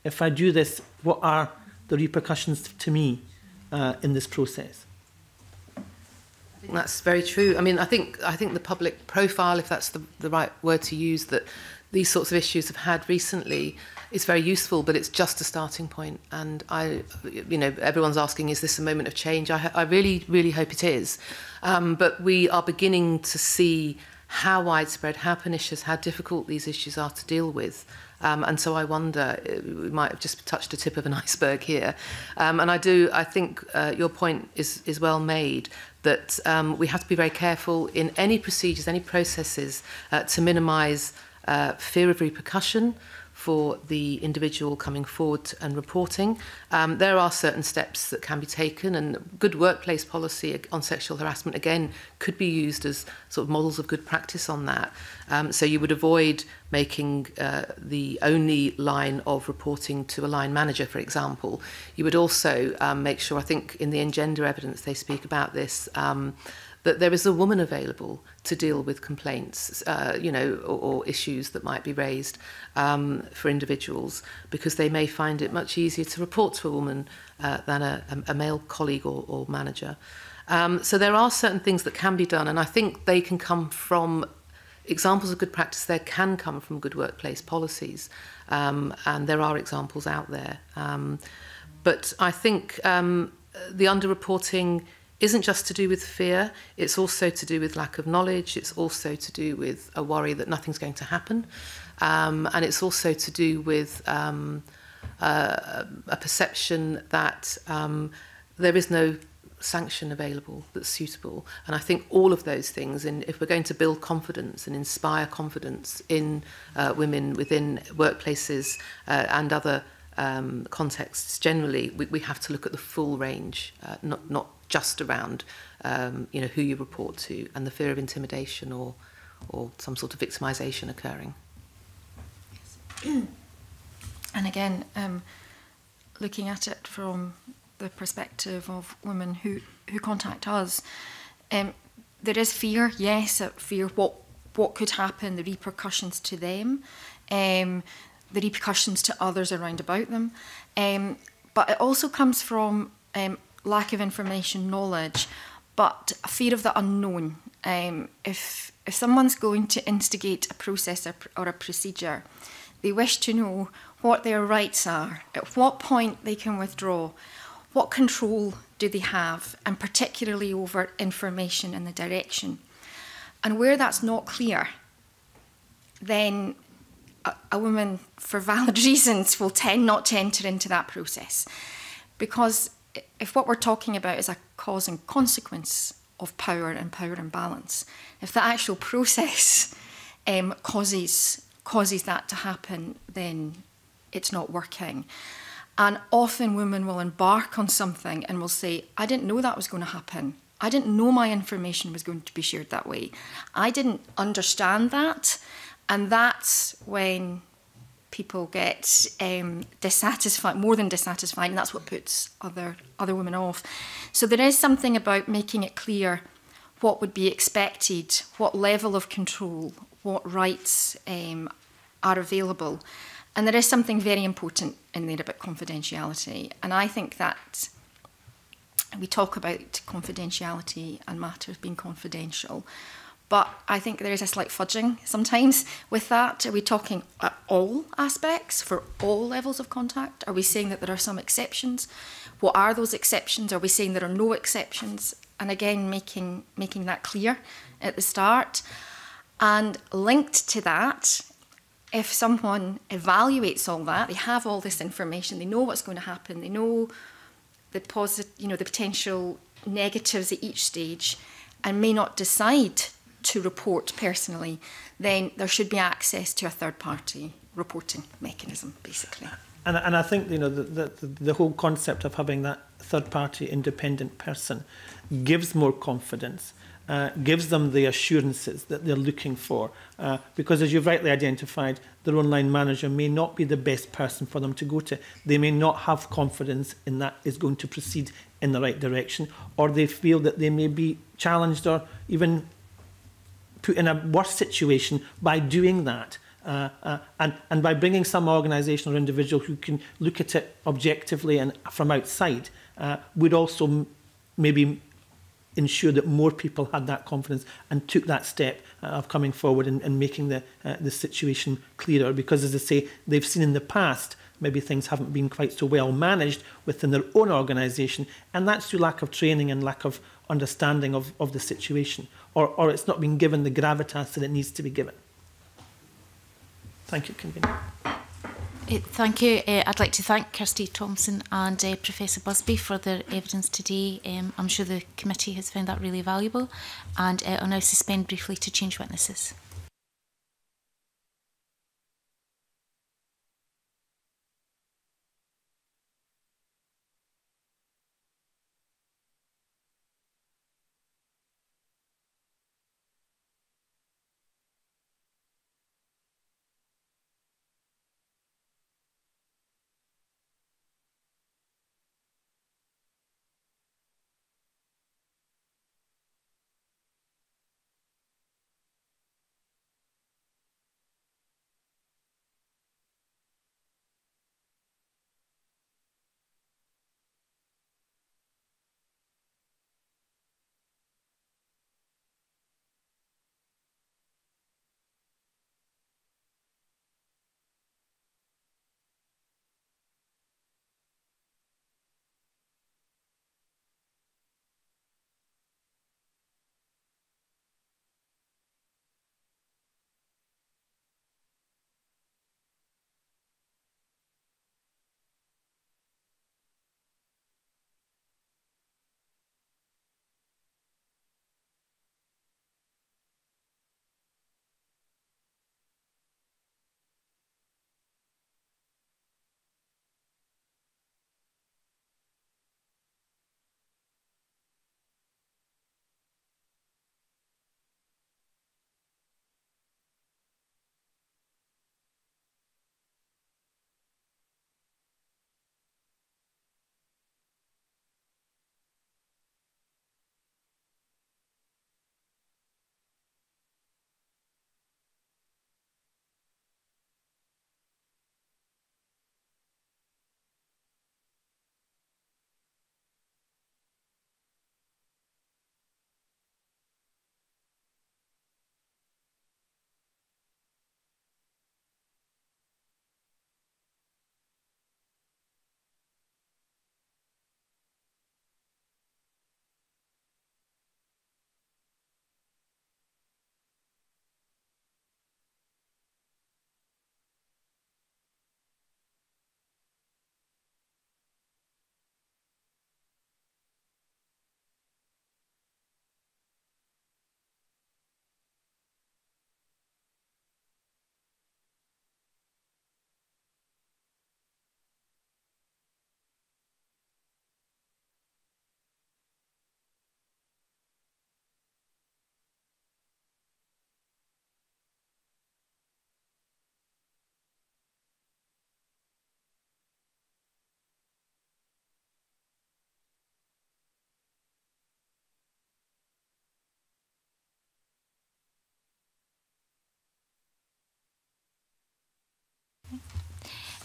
if I do this, what are the repercussions to me in this process? I think that's very true. I mean, I think the public profile, if that's the right word to use, that these sorts of issues have had recently, is very useful, but it's just a starting point. And everyone's asking, is this a moment of change? I really hope it is. But we are beginning to see how widespread, how pernicious, how difficult these issues are to deal with. And so I wonder, we might have just touched the tip of an iceberg here. And I think your point is well made, that we have to be very careful in any procedures, any processes, to minimise fear of repercussion for the individual coming forward and reporting. There are certain steps that can be taken, and good workplace policy on sexual harassment, again, could be used as sort of models of good practice on that. So you would avoid making the only line of reporting to a line manager, for example. You would also make sure, I think in the Engender evidence they speak about this, that there is a woman available to deal with complaints, you know, or issues that might be raised for individuals, because they may find it much easier to report to a woman than a male colleague or manager. So there are certain things that can be done, and I think they can come from examples of good practice. There can come from good workplace policies, and there are examples out there. But I think the underreporting isn't just to do with fear, it's also to do with lack of knowledge, it's also to do with a worry that nothing's going to happen, and it's also to do with a perception that there is no sanction available that's suitable. And I think all of those things, and if we're going to build confidence and inspire confidence in women within workplaces and other contexts generally, we have to look at the full range, not just around you know, who you report to and the fear of intimidation or some sort of victimisation occurring. Yes. And again, looking at it from the perspective of women who contact us, there is fear, yes, fear what could happen, the repercussions to them, the repercussions to others around about them, but it also comes from lack of information, knowledge, but a fear of the unknown. If someone's going to instigate a process or a procedure, they wish to know what their rights are, at what point they can withdraw, what control do they have, and particularly over information and the direction. And where that's not clear, then a woman, for valid reasons, will tend not to enter into that process. Because if what we're talking about is a cause and consequence of power and power imbalance, if the actual process causes that to happen, then it's not working. And often women will embark on something and will say, I didn't know that was going to happen. I didn't know my information was going to be shared that way. I didn't understand that. And that's when people get dissatisfied, more than dissatisfied, and that's what puts other women off. So there is something about making it clear what would be expected, what level of control, what rights are available. And there is something very important in there about confidentiality. And I think that we talk about confidentiality and matters being confidential, but I think there is a slight fudging sometimes with that. Are we talking at all aspects for all levels of contact? Are we saying that there are some exceptions? What are those exceptions? Are we saying there are no exceptions? And again, making that clear at the start. And linked to that, if someone evaluates all that, they have all this information, they know what's going to happen, they know the you know, the potential negatives at each stage, and may not decide to report personally, then there should be access to a third-party reporting mechanism, basically. And I think, you know, the whole concept of having that third-party independent person gives more confidence, gives them the assurances that they're looking for, because, as you've rightly identified, their online manager may not be the best person for them to go to. They may not have confidence in that is going to proceed in the right direction, or they feel that they may be challenged or even put in a worse situation by doing that, and by bringing some organisation or individual who can look at it objectively and from outside, would also maybe ensure that more people had that confidence and took that step of coming forward and making the situation clearer. Because, as I say, they've seen in the past maybe things haven't been quite so well managed within their own organisation, and that's through lack of training and lack of understanding of the situation, or it's not been given the gravitas that it needs to be given. Thank you, Convener. Thank you. I'd like to thank Kirsty Thomson and Professor Busby for their evidence today. I'm sure the committee has found that really valuable, and I'll now suspend briefly to change witnesses.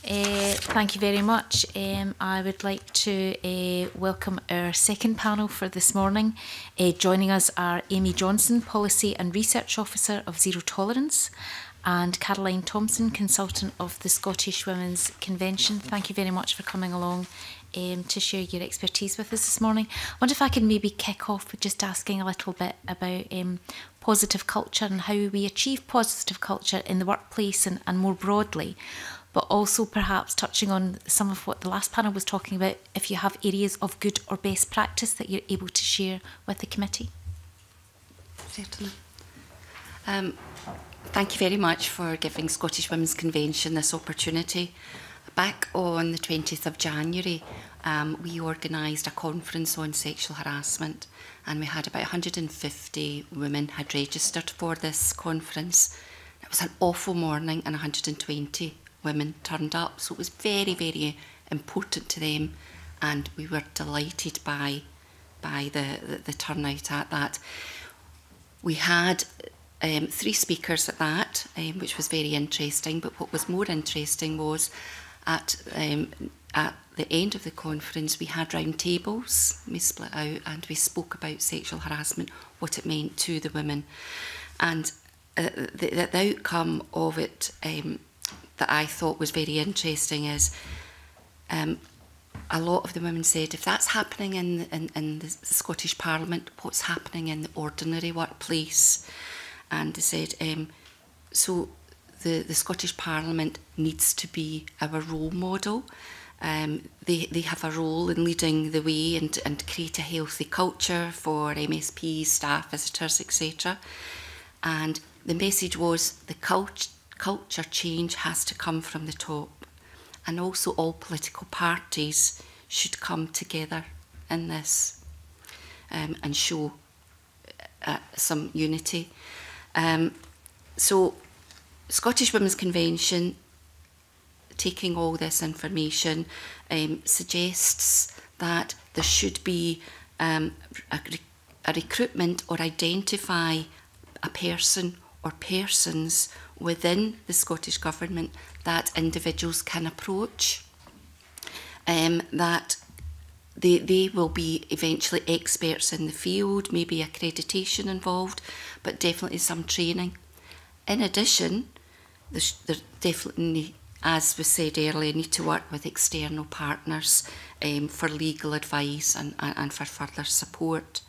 Thank you very much. I would like to welcome our second panel for this morning. Joining us are Amy Johnson, Policy and Research Officer of Zero Tolerance, and Caroline Thomson, Consultant of the Scottish Women's Convention. Thank you very much for coming along to share your expertise with us this morning. I wonder if I could maybe kick off with just asking a little bit about positive culture and how we achieve positive culture in the workplace and more broadly, but also perhaps touching on some of what the last panel was talking about, if you have areas of good or best practice that you're able to share with the committee. Certainly. Thank you very much for giving Scottish Women's Convention this opportunity. Back on the 20th of January, we organised a conference on sexual harassment, and we had about 150 women had registered for this conference. It was an awful morning and 120 women turned up, so it was very, very important to them, and we were delighted by the turnout at that. We had three speakers at that, which was very interesting, but what was more interesting was at the end of the conference we had round tables. We split out and we spoke about sexual harassment, what it meant to the women, and the outcome of it that I thought was very interesting is a lot of the women said, if that's happening in the Scottish Parliament, what's happening in the ordinary workplace? And they said, so the Scottish Parliament needs to be our role model. They have a role in leading the way and create a healthy culture for MSPs, staff, visitors, etc. And the message was the culture change has to come from the top, and also all political parties should come together in this and show some unity. So Scottish Women's Convention, taking all this information, suggests that there should be a recruitment or identify a person or persons within the Scottish Government that individuals can approach, that they will be eventually experts in the field, maybe accreditation involved, but definitely some training. In addition, there definitely, as was said earlier, need to work with external partners for legal advice and for further support.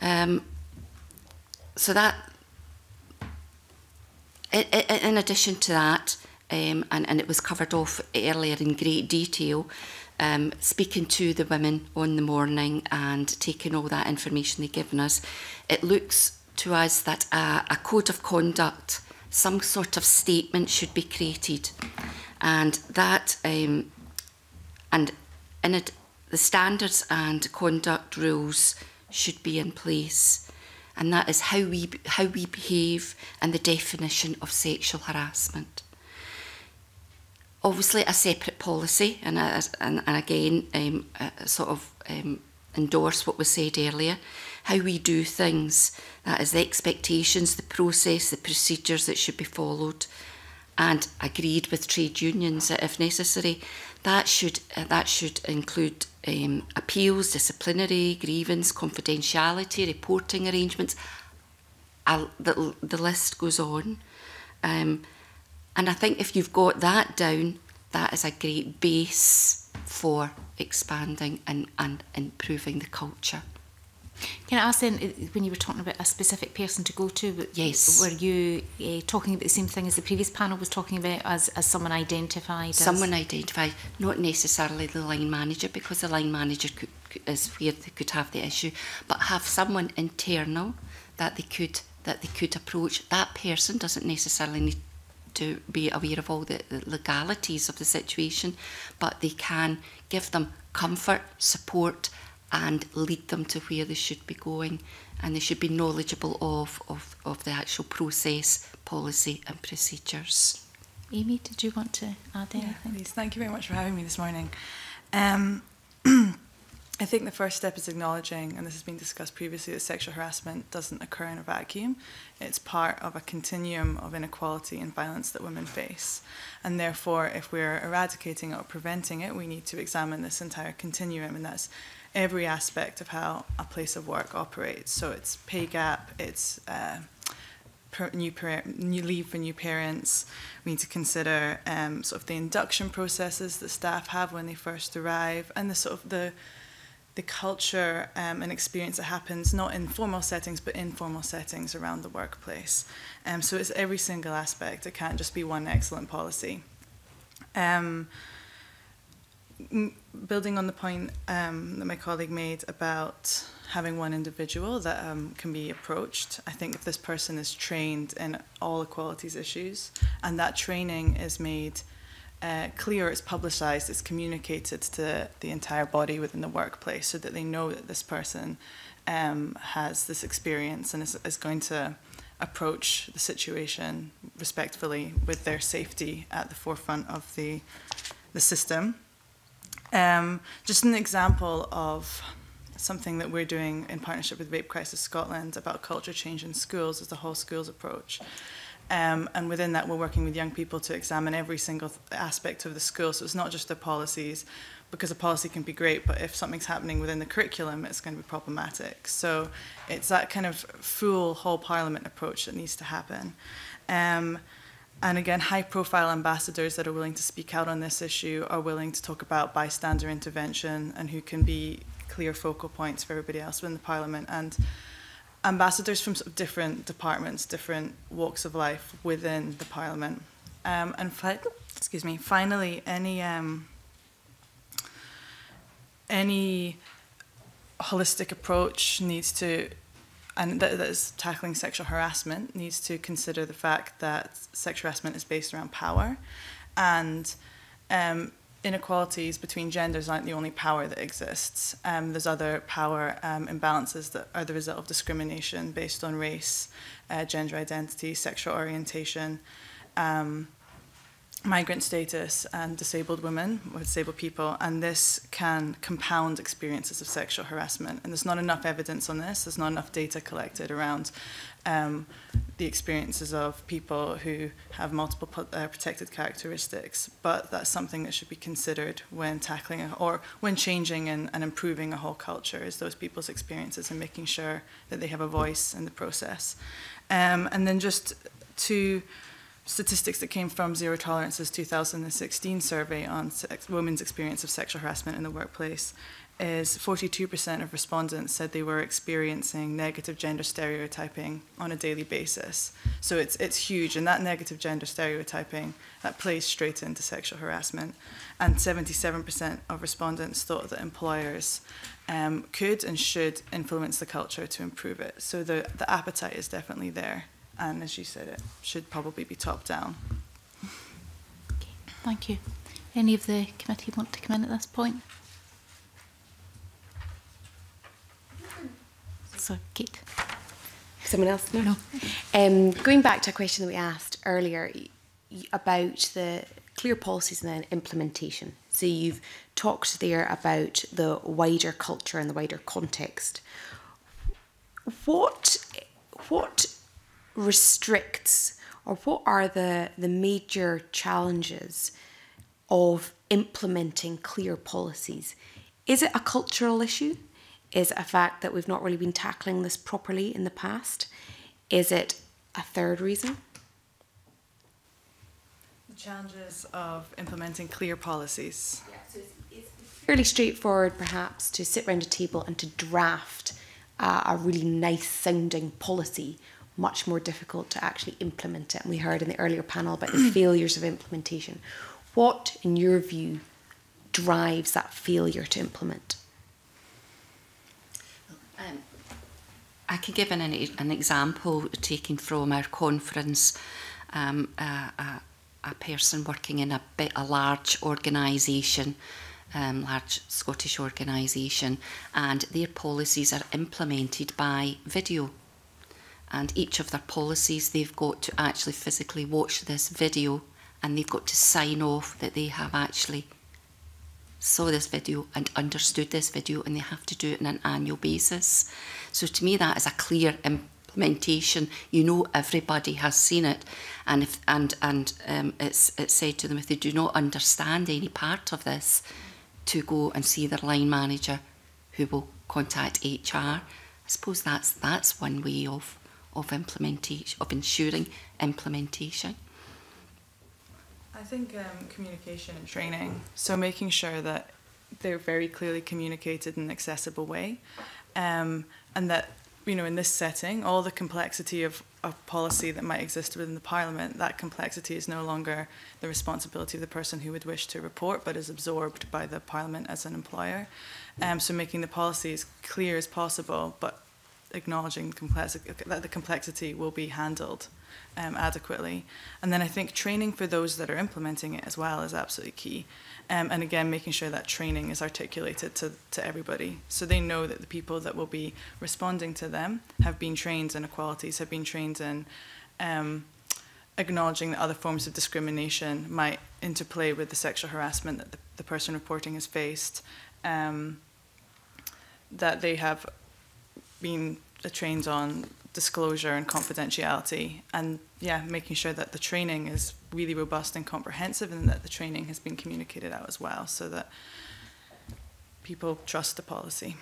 So that, in addition to that, and it was covered off earlier in great detail, speaking to the women on the morning and taking all that information they've given us, it looks to us that a code of conduct, some sort of statement should be created. And that, and in it, the standards and conduct rules should be in place. And that is how we behave and the definition of sexual harassment. Obviously, a separate policy, and again, sort of endorse what was said earlier. How we do things, that is the expectations, the process, the procedures that should be followed, and agreed with trade unions if necessary. That should include appeals, disciplinary, grievance, confidentiality, reporting arrangements. The list goes on. And I think if you've got that down, that is a great base for expanding and improving the culture. Can I ask then, when you were talking about a specific person to go to, yes, were you talking about the same thing as the previous panel was talking about, as someone identified? Someone identified, not necessarily the line manager, because the line manager is where they could have the issue, but have someone internal that they could approach. That person doesn't necessarily need to be aware of all the legalities of the situation, but they can give them comfort, support, and lead them to where they should be going, and they should be knowledgeable of the actual process, policy and procedures. Amy, did you want to add anything? Yeah, please. Thank you very much for having me this morning. I think the first step is acknowledging, and this has been discussed previously, that sexual harassment doesn't occur in a vacuum. It's part of a continuum of inequality and violence that women face. And therefore, if we're eradicating or preventing it, we need to examine this entire continuum, and that's every aspect of how a place of work operates. So it's pay gap, it's new leave for new parents. We need to consider sort of the induction processes that staff have when they first arrive, and the sort of the culture and experience that happens not in formal settings but informal settings around the workplace. So it's every single aspect. It can't just be one excellent policy. Building on the point that my colleague made about having one individual that can be approached, I think if this person is trained in all equalities issues and that training is made clear, it's publicised, it's communicated to the entire body within the workplace so that they know that this person has this experience and is going to approach the situation respectfully with their safety at the forefront of the system. Just an example of something that we're doing in partnership with Rape Crisis Scotland about culture change in schools is the whole schools approach. And within that, we're working with young people to examine every single aspect of the school. So it's not just the policies, because a policy can be great, but if something's happening within the curriculum, it's going to be problematic. So it's that kind of full whole parliament approach that needs to happen. And again, high-profile ambassadors that are willing to speak out on this issue are willing to talk about bystander intervention and who can be clear focal points for everybody else within the parliament. And ambassadors from sort of different departments, different walks of life within the parliament. And excuse me, finally, any holistic approach needs to, and that is tackling sexual harassment, needs to consider the fact that sexual harassment is based around power, and inequalities between genders aren't the only power that exists. There's other power imbalances that are the result of discrimination based on race, gender identity, sexual orientation, migrant status, and disabled women or disabled people, and this can compound experiences of sexual harassment. And there's not enough evidence on this, there's not enough data collected around the experiences of people who have multiple protected characteristics, but that's something that should be considered when tackling or when changing and improving a whole culture, is those people's experiences and making sure that they have a voice in the process. And then just to statistics that came from Zero Tolerance's 2016 survey on women's experience of sexual harassment in the workplace is 42% of respondents said they were experiencing negative gender stereotyping on a daily basis. So it's huge, and that negative gender stereotyping, that plays straight into sexual harassment. And 77% of respondents thought that employers could and should influence the culture to improve it. So the appetite is definitely there. And as you said, it should probably be top down. Okay, thank you. Any of the committee want to come in at this point? So, Kate. Someone else? No. Going back to a question that we asked earlier about the clear policies and then implementation. So you've talked there about the wider culture and the wider context. What restricts, or what are the major challenges of implementing clear policies? Is it a cultural issue? Is it a fact that we've not really been tackling this properly in the past? Is it a third reason? The challenges of implementing clear policies. Yeah, so it's fairly straightforward perhaps to sit around a table and to draft a really nice sounding policy, much more difficult to actually implement it. And we heard in the earlier panel about the failures of implementation. What, in your view, drives that failure to implement? I could give an example taken from our conference. A person working in a large organisation, large Scottish organisation, and their policies are implemented by video. And each of their policies, they've got to actually physically watch this video, and they've got to sign off that they have actually saw this video and understood this video, and they have to do it on an annual basis. So to me, that is a clear implementation. You know, everybody has seen it, and if it's said to them, if they do not understand any part of this, to go and see their line manager, who will contact HR. I suppose that's one way of implementation, of ensuring implementation. I think communication and training, so making sure that they're very clearly communicated in an accessible way, and that, you know, in this setting, all the complexity of a policy that might exist within the Parliament, that complexity is no longer the responsibility of the person who would wish to report, but is absorbed by the Parliament as an employer. So making the policy as clear as possible, but acknowledging that the complexity will be handled adequately. And then I think training for those that are implementing it as well is absolutely key. And again, making sure that training is articulated to everybody, so they know that the people that will be responding to them have been trained in equalities, have been trained in acknowledging that other forms of discrimination might interplay with the sexual harassment that the person reporting has faced, that they have been trained on disclosure and confidentiality, and yeah, making sure that the training is really robust and comprehensive, and that the training has been communicated out as well, so that people trust the policy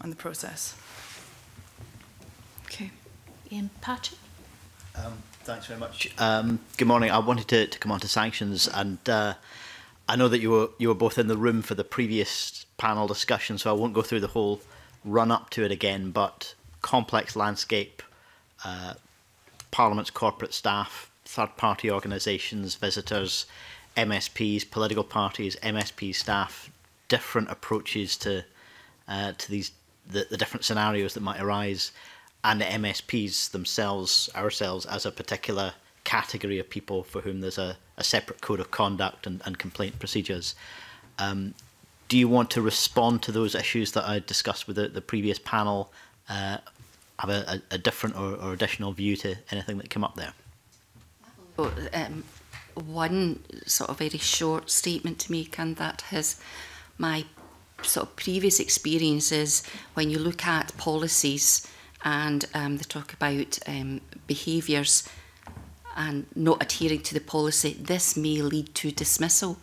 and the process. Okay, Ian Patrick. Thanks very much. Good morning. I wanted to come on to sanctions, and I know that you were both in the room for the previous panel discussion, so I won't go through the whole run up to it again, but complex landscape, Parliament's corporate staff, third-party organisations, visitors, MSPs, political parties, MSP staff, different approaches to the different scenarios that might arise, and the MSPs themselves, ourselves, as a particular category of people for whom there's a separate code of conduct and complaint procedures. Do you want to respond to those issues that I discussed with the previous panel? Have a different or additional view to anything that came up there? One sort of very short statement to make, and that is my sort of previous experiences when you look at policies and they talk about behaviours and not adhering to the policy, this may lead to dismissal.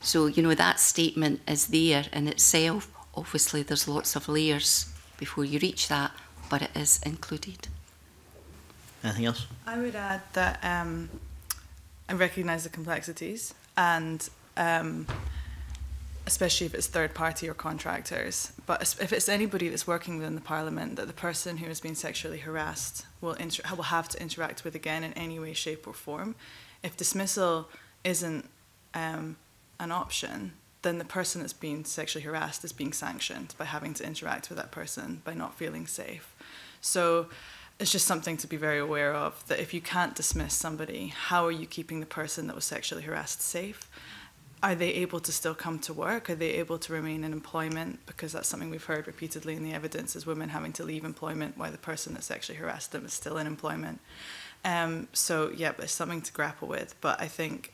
So, you know, that statement is there in itself. Obviously, there's lots of layers before you reach that, but it is included. Anything else? I would add that I recognise the complexities, and especially if it's third party or contractors, but if it's anybody that's working within the Parliament, that the person who has been sexually harassed will have to interact with again in any way, shape or form. If dismissal isn't an option, then the person that's being sexually harassed is being sanctioned by having to interact with that person, by not feeling safe. So it's just something to be very aware of, that if you can't dismiss somebody, how are you keeping the person that was sexually harassed safe? Are they able to still come to work? Are they able to remain in employment? Because that's something we've heard repeatedly in the evidence, is women having to leave employment while the person that sexually harassed them is still in employment. So yeah, it's something to grapple with. But I think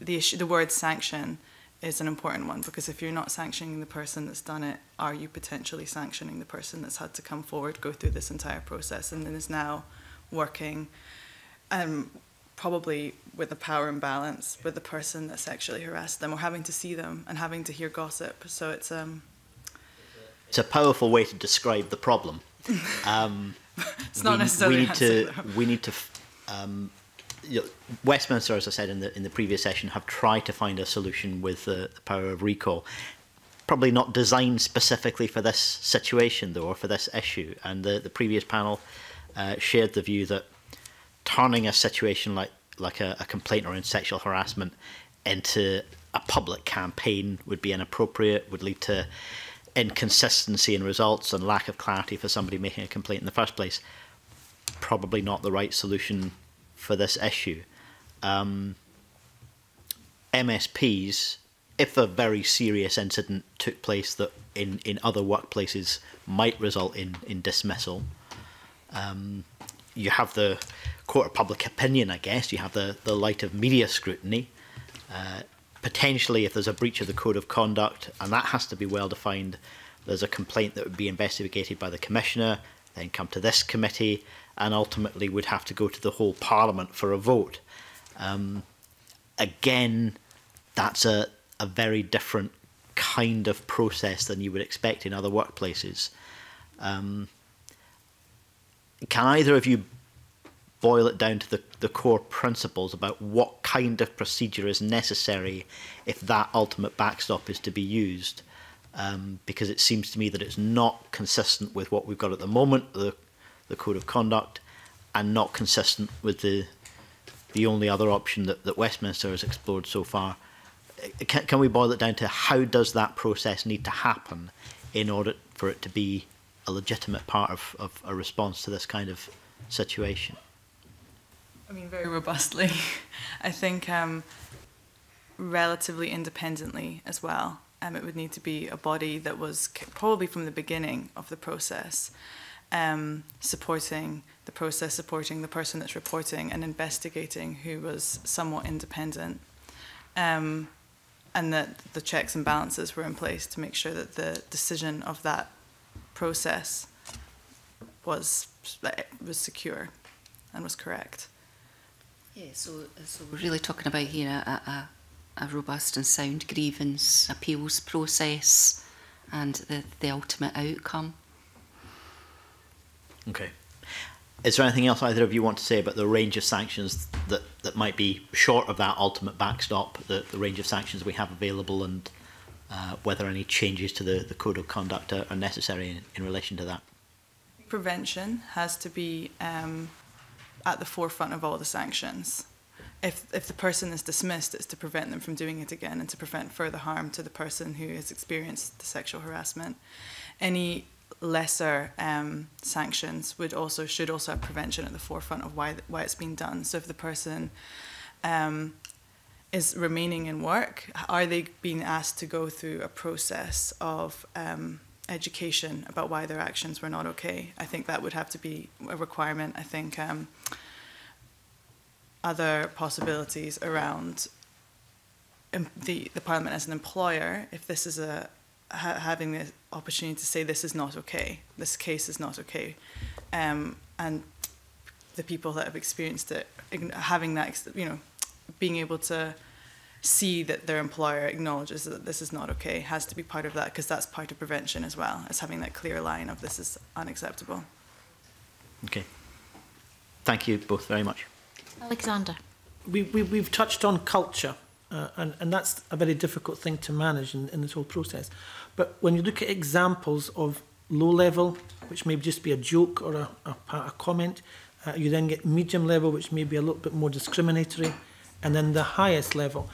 the word sanction is an important one, because if you're not sanctioning the person that's done it, are you potentially sanctioning the person that's had to come forward, go through this entire process, and then is now working probably with a power imbalance with the person that sexually harassed them, or having to see them and having to hear gossip? So it's a powerful way to describe the problem. It's not necessarily we need to Westminster, as I said in the previous session, have tried to find a solution with the power of recall. Probably not designed specifically for this situation, though, or for this issue. And the previous panel shared the view that turning a situation like a complaint or in sexual harassment into a public campaign would be inappropriate, would lead to inconsistency in results and lack of clarity for somebody making a complaint in the first place. Probably not the right solution for this issue. MSPs, if a very serious incident took place that in other workplaces might result in dismissal, you have the court of public opinion, I guess, you have the light of media scrutiny. potentially if there's a breach of the code of conduct, and that has to be well defined, there's a complaint that would be investigated by the Commissioner, then come to this committee, and ultimately would have to go to the whole Parliament for a vote. Again, that's a very different kind of process than you would expect in other workplaces. Can either of you boil it down to the core principles about what kind of procedure is necessary if that ultimate backstop is to be used? Because it seems to me that it's not consistent with what we've got at the moment, the code of conduct, and not consistent with the only other option that Westminster has explored so far. Can we boil it down to how does that process need to happen in order for it to be a legitimate part of a response to this kind of situation? I mean, very robustly. I think relatively independently as well. It would need to be a body that was probably from the beginning of the process, supporting the process, supporting the person that's reporting and investigating, who was somewhat independent, and that the checks and balances were in place to make sure that the decision of that process was secure and was correct. Yeah, so we're really talking about here a robust and sound grievance appeals process and the ultimate outcome. Okay. Is there anything else either of you want to say about the range of sanctions that might be short of that ultimate backstop, the range of sanctions we have available, and whether any changes to the code of conduct are necessary in relation to that? Prevention has to be at the forefront of all the sanctions. If the person is dismissed, it's to prevent them from doing it again and to prevent further harm to the person who has experienced the sexual harassment. Any lesser sanctions should also have prevention at the forefront of why it's been done. So if the person is remaining in work, are they being asked to go through a process of education about why their actions were not okay? I think that would have to be a requirement. I think other possibilities around the Parliament as an employer, if this is having the opportunity to say this is not okay, this case is not okay, and the people that have experienced it having that, being able to see that their employer acknowledges that this is not okay has to be part of that, because that's part of prevention as well, as having that clear line of this is unacceptable. Okay. Thank you both very much. Alexander. We've touched on culture, and that's a very difficult thing to manage in this whole process. But when you look at examples of low level, which may just be a joke or a comment, you then get medium level, which may be a little bit more discriminatory, and then the highest level.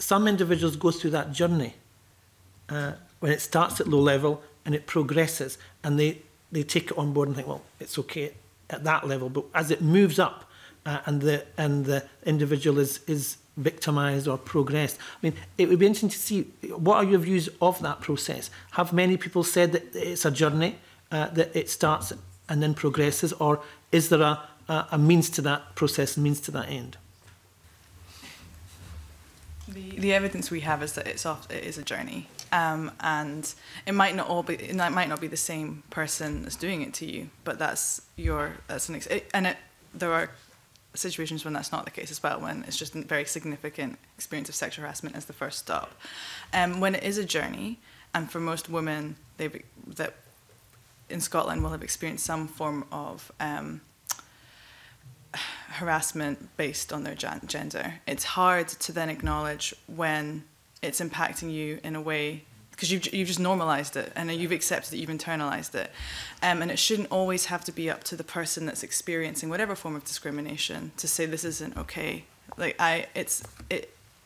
Some individuals go through that journey when it starts at low level and it progresses, and they take it on board and think, well, it's okay at that level. But as it moves up, and the individual is victimised or progressed. I mean, it would be interesting to see what are your views of that process. Have many people said that it's a journey, that it starts and then progresses, or is there a means to that process, means to that end? The evidence we have is that it is a journey, and it might not be the same person that's doing it to you, but there are situations when that's not the case as well, when it's just a very significant experience of sexual harassment as the first stop. When it is a journey, and for most women that in Scotland will have experienced some form of harassment based on their gender, it's hard to then acknowledge when it's impacting you in a way, because you've just normalised it and you've accepted it, you've internalised it. And it shouldn't always have to be up to the person that's experiencing whatever form of discrimination to say this isn't okay.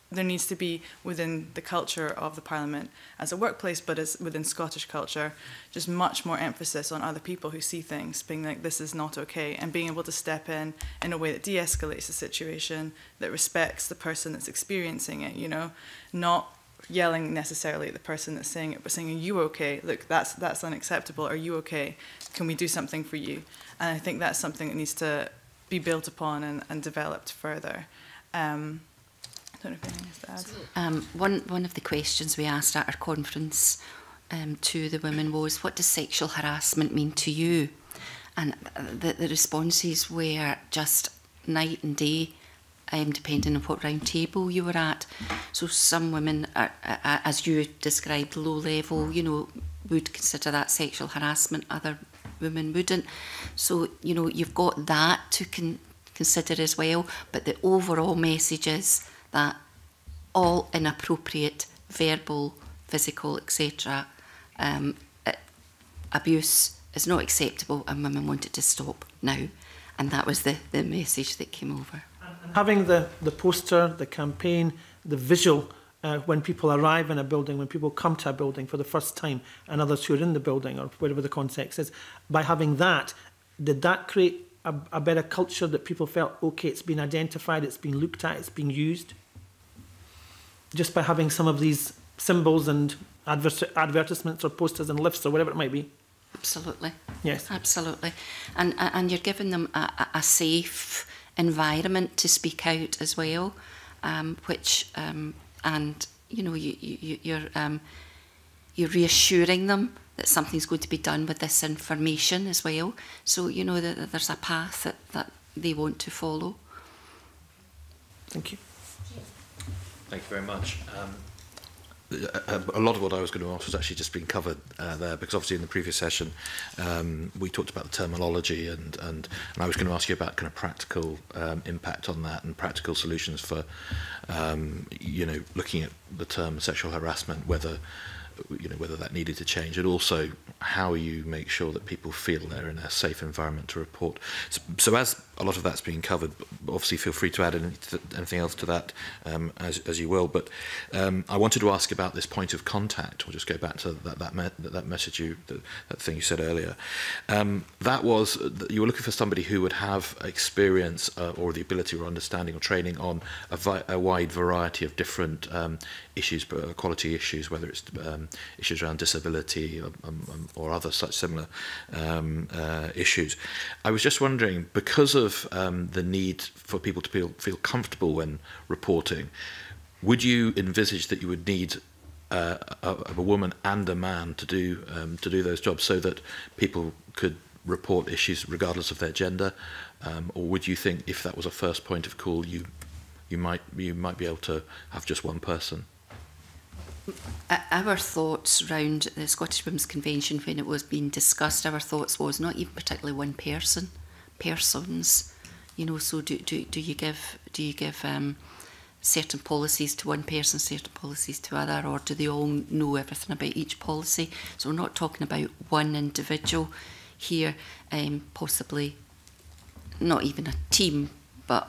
There needs to be, within the culture of the Parliament as a workplace, but as within Scottish culture, just much more emphasis on other people who see things being like, this is not okay, and being able to step in a way that de-escalates the situation, that respects the person that's experiencing it, not yelling necessarily at the person that's saying it, but saying, are you okay? Look, that's unacceptable. Are you okay? Can we do something for you? And I think that's something that needs to be built upon and developed further. I don't know if anything else to add. One of the questions we asked at our conference to the women was, what does sexual harassment mean to you? And the responses were just night and day, depending on what round table you were at. So some women, are, as you described, low level, you know, would consider that sexual harassment, other women wouldn't. So, you know, you've got that to consider as well. But the overall message is that all inappropriate verbal, physical, etc. Abuse is not acceptable, and women want it to stop now. And that was the message that came over. Having the poster, the campaign, the visual, when people arrive in a building, when people come to a building for the first time, and others who are in the building or whatever the context is, by having that, did that create a better culture that people felt, okay, it's been identified, it's been looked at, it's been used? Just by having some of these symbols and advertisements or posters and lifts or whatever it might be? Absolutely. Yes. Absolutely. And you're giving them a safe environment to speak out as well, which and you know you're reassuring them that something's going to be done with this information as well. So you know that there's a path that they want to follow. Thank you. Thank you very much. A lot of what I was going to ask has actually just been covered there, because obviously in the previous session we talked about the terminology, and I was going to ask you about kind of practical impact on that and practical solutions for you know, looking at the term sexual harassment, whether you know whether that needed to change, and also how you make sure that people feel they're in a safe environment to report. So as a lot of that's being covered, obviously feel free to add anything else to that as you will. But I wanted to ask about this point of contact. We'll just go back to that message that thing you said earlier. That was you were looking for somebody who would have experience or the ability or understanding or training on a wide variety of different issues, equality issues, whether it's issues around disability or other such similar issues. I was just wondering, because of the need for people to feel comfortable when reporting, would you envisage that you would need a woman and a man to do those jobs, so that people could report issues regardless of their gender, or would you think if that was a first point of call, you might be able to have just one person? Our thoughts round the Scottish Women's Convention when it was being discussed, our thoughts was not even particularly one person, persons, you know. So do you give certain policies to one person, certain policies to other, or do they all know everything about each policy? So we're not talking about one individual here, possibly not even a team, but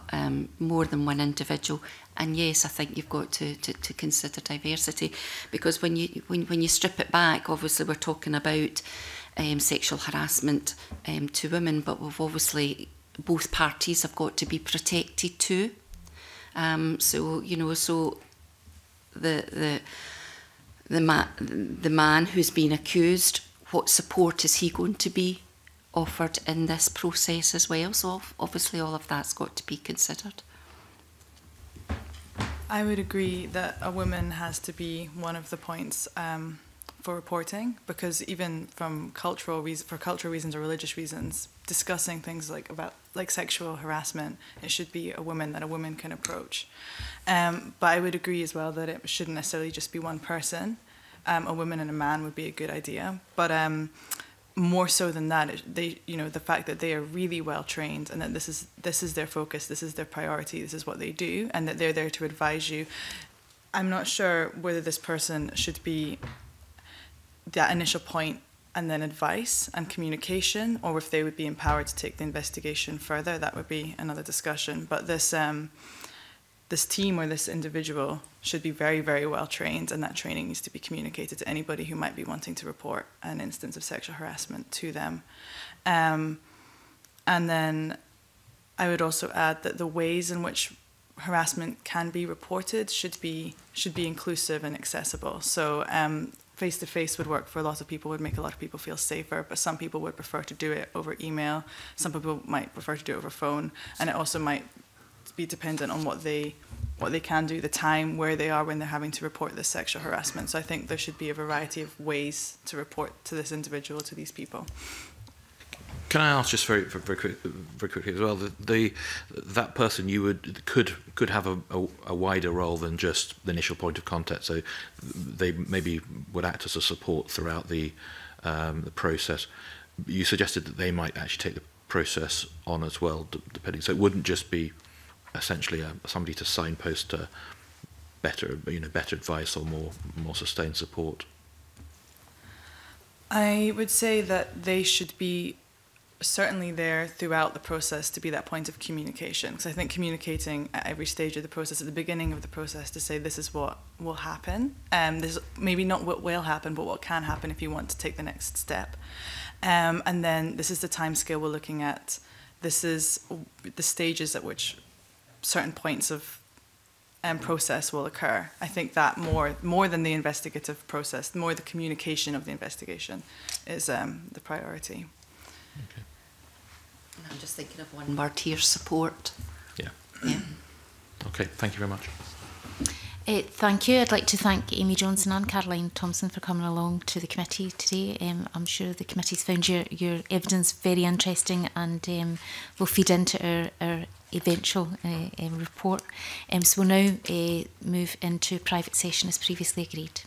more than one individual. And yes, I think you've got to consider diversity, because when you strip it back, obviously we're talking about sexual harassment to women, but we've obviously both parties have got to be protected too. So you know, so the man who's been accused, what support is he going to be offered in this process as well? So obviously all of that's got to be considered. I would agree that a woman has to be one of the points for reporting, because even from cultural reasons or religious reasons, discussing things like sexual harassment, it should be a woman that a woman can approach. But I would agree as well that it shouldn't necessarily just be one person. A woman and a man would be a good idea, but more so than that, the fact that they are really well trained, and that this is their focus, this is their priority, this is what they do, and that they're there to advise you. I'm not sure whether this person should be that initial point and then advice and communication, or if they would be empowered to take the investigation further. That would be another discussion. But this team or this individual should be very, very well trained, and that training needs to be communicated to anybody who might be wanting to report an instance of sexual harassment to them. And then I would also add that the ways in which harassment can be reported should be inclusive and accessible. So face-to-face would work for a lot of people, would make a lot of people feel safer, but some people would prefer to do it over email, some people might prefer to do it over phone, and it also might be dependent on what they what they can do, the time, where they are when they're having to report this sexual harassment. So I think there should be a variety of ways to report to this individual, to these people. Can I ask just very quickly as well, that person you would could have a wider role than just the initial point of contact, so they maybe would act as a support throughout the process. You suggested that they might actually take the process on as well, depending. So it wouldn't just be essentially somebody to signpost to better advice or more sustained support. I would say that they should be certainly there throughout the process to be that point of communication, because I think communicating at every stage of the process, at the beginning of the process, to say this is what will happen, this maybe not what will happen but what can happen if you want to take the next step, and then this is the time scale we're looking at, this is the stages at which certain points of process will occur. I think that more than the investigative process, more the communication of the investigation is the priority. Okay. I'm just thinking of one word here, support. Yeah. Yeah. Okay, thank you very much. Thank you. I'd like to thank Amy Johnson and Caroline Thomson for coming along to the committee today. I'm sure the committee's found your evidence very interesting and will feed into our eventual report. So we'll now move into private session as previously agreed.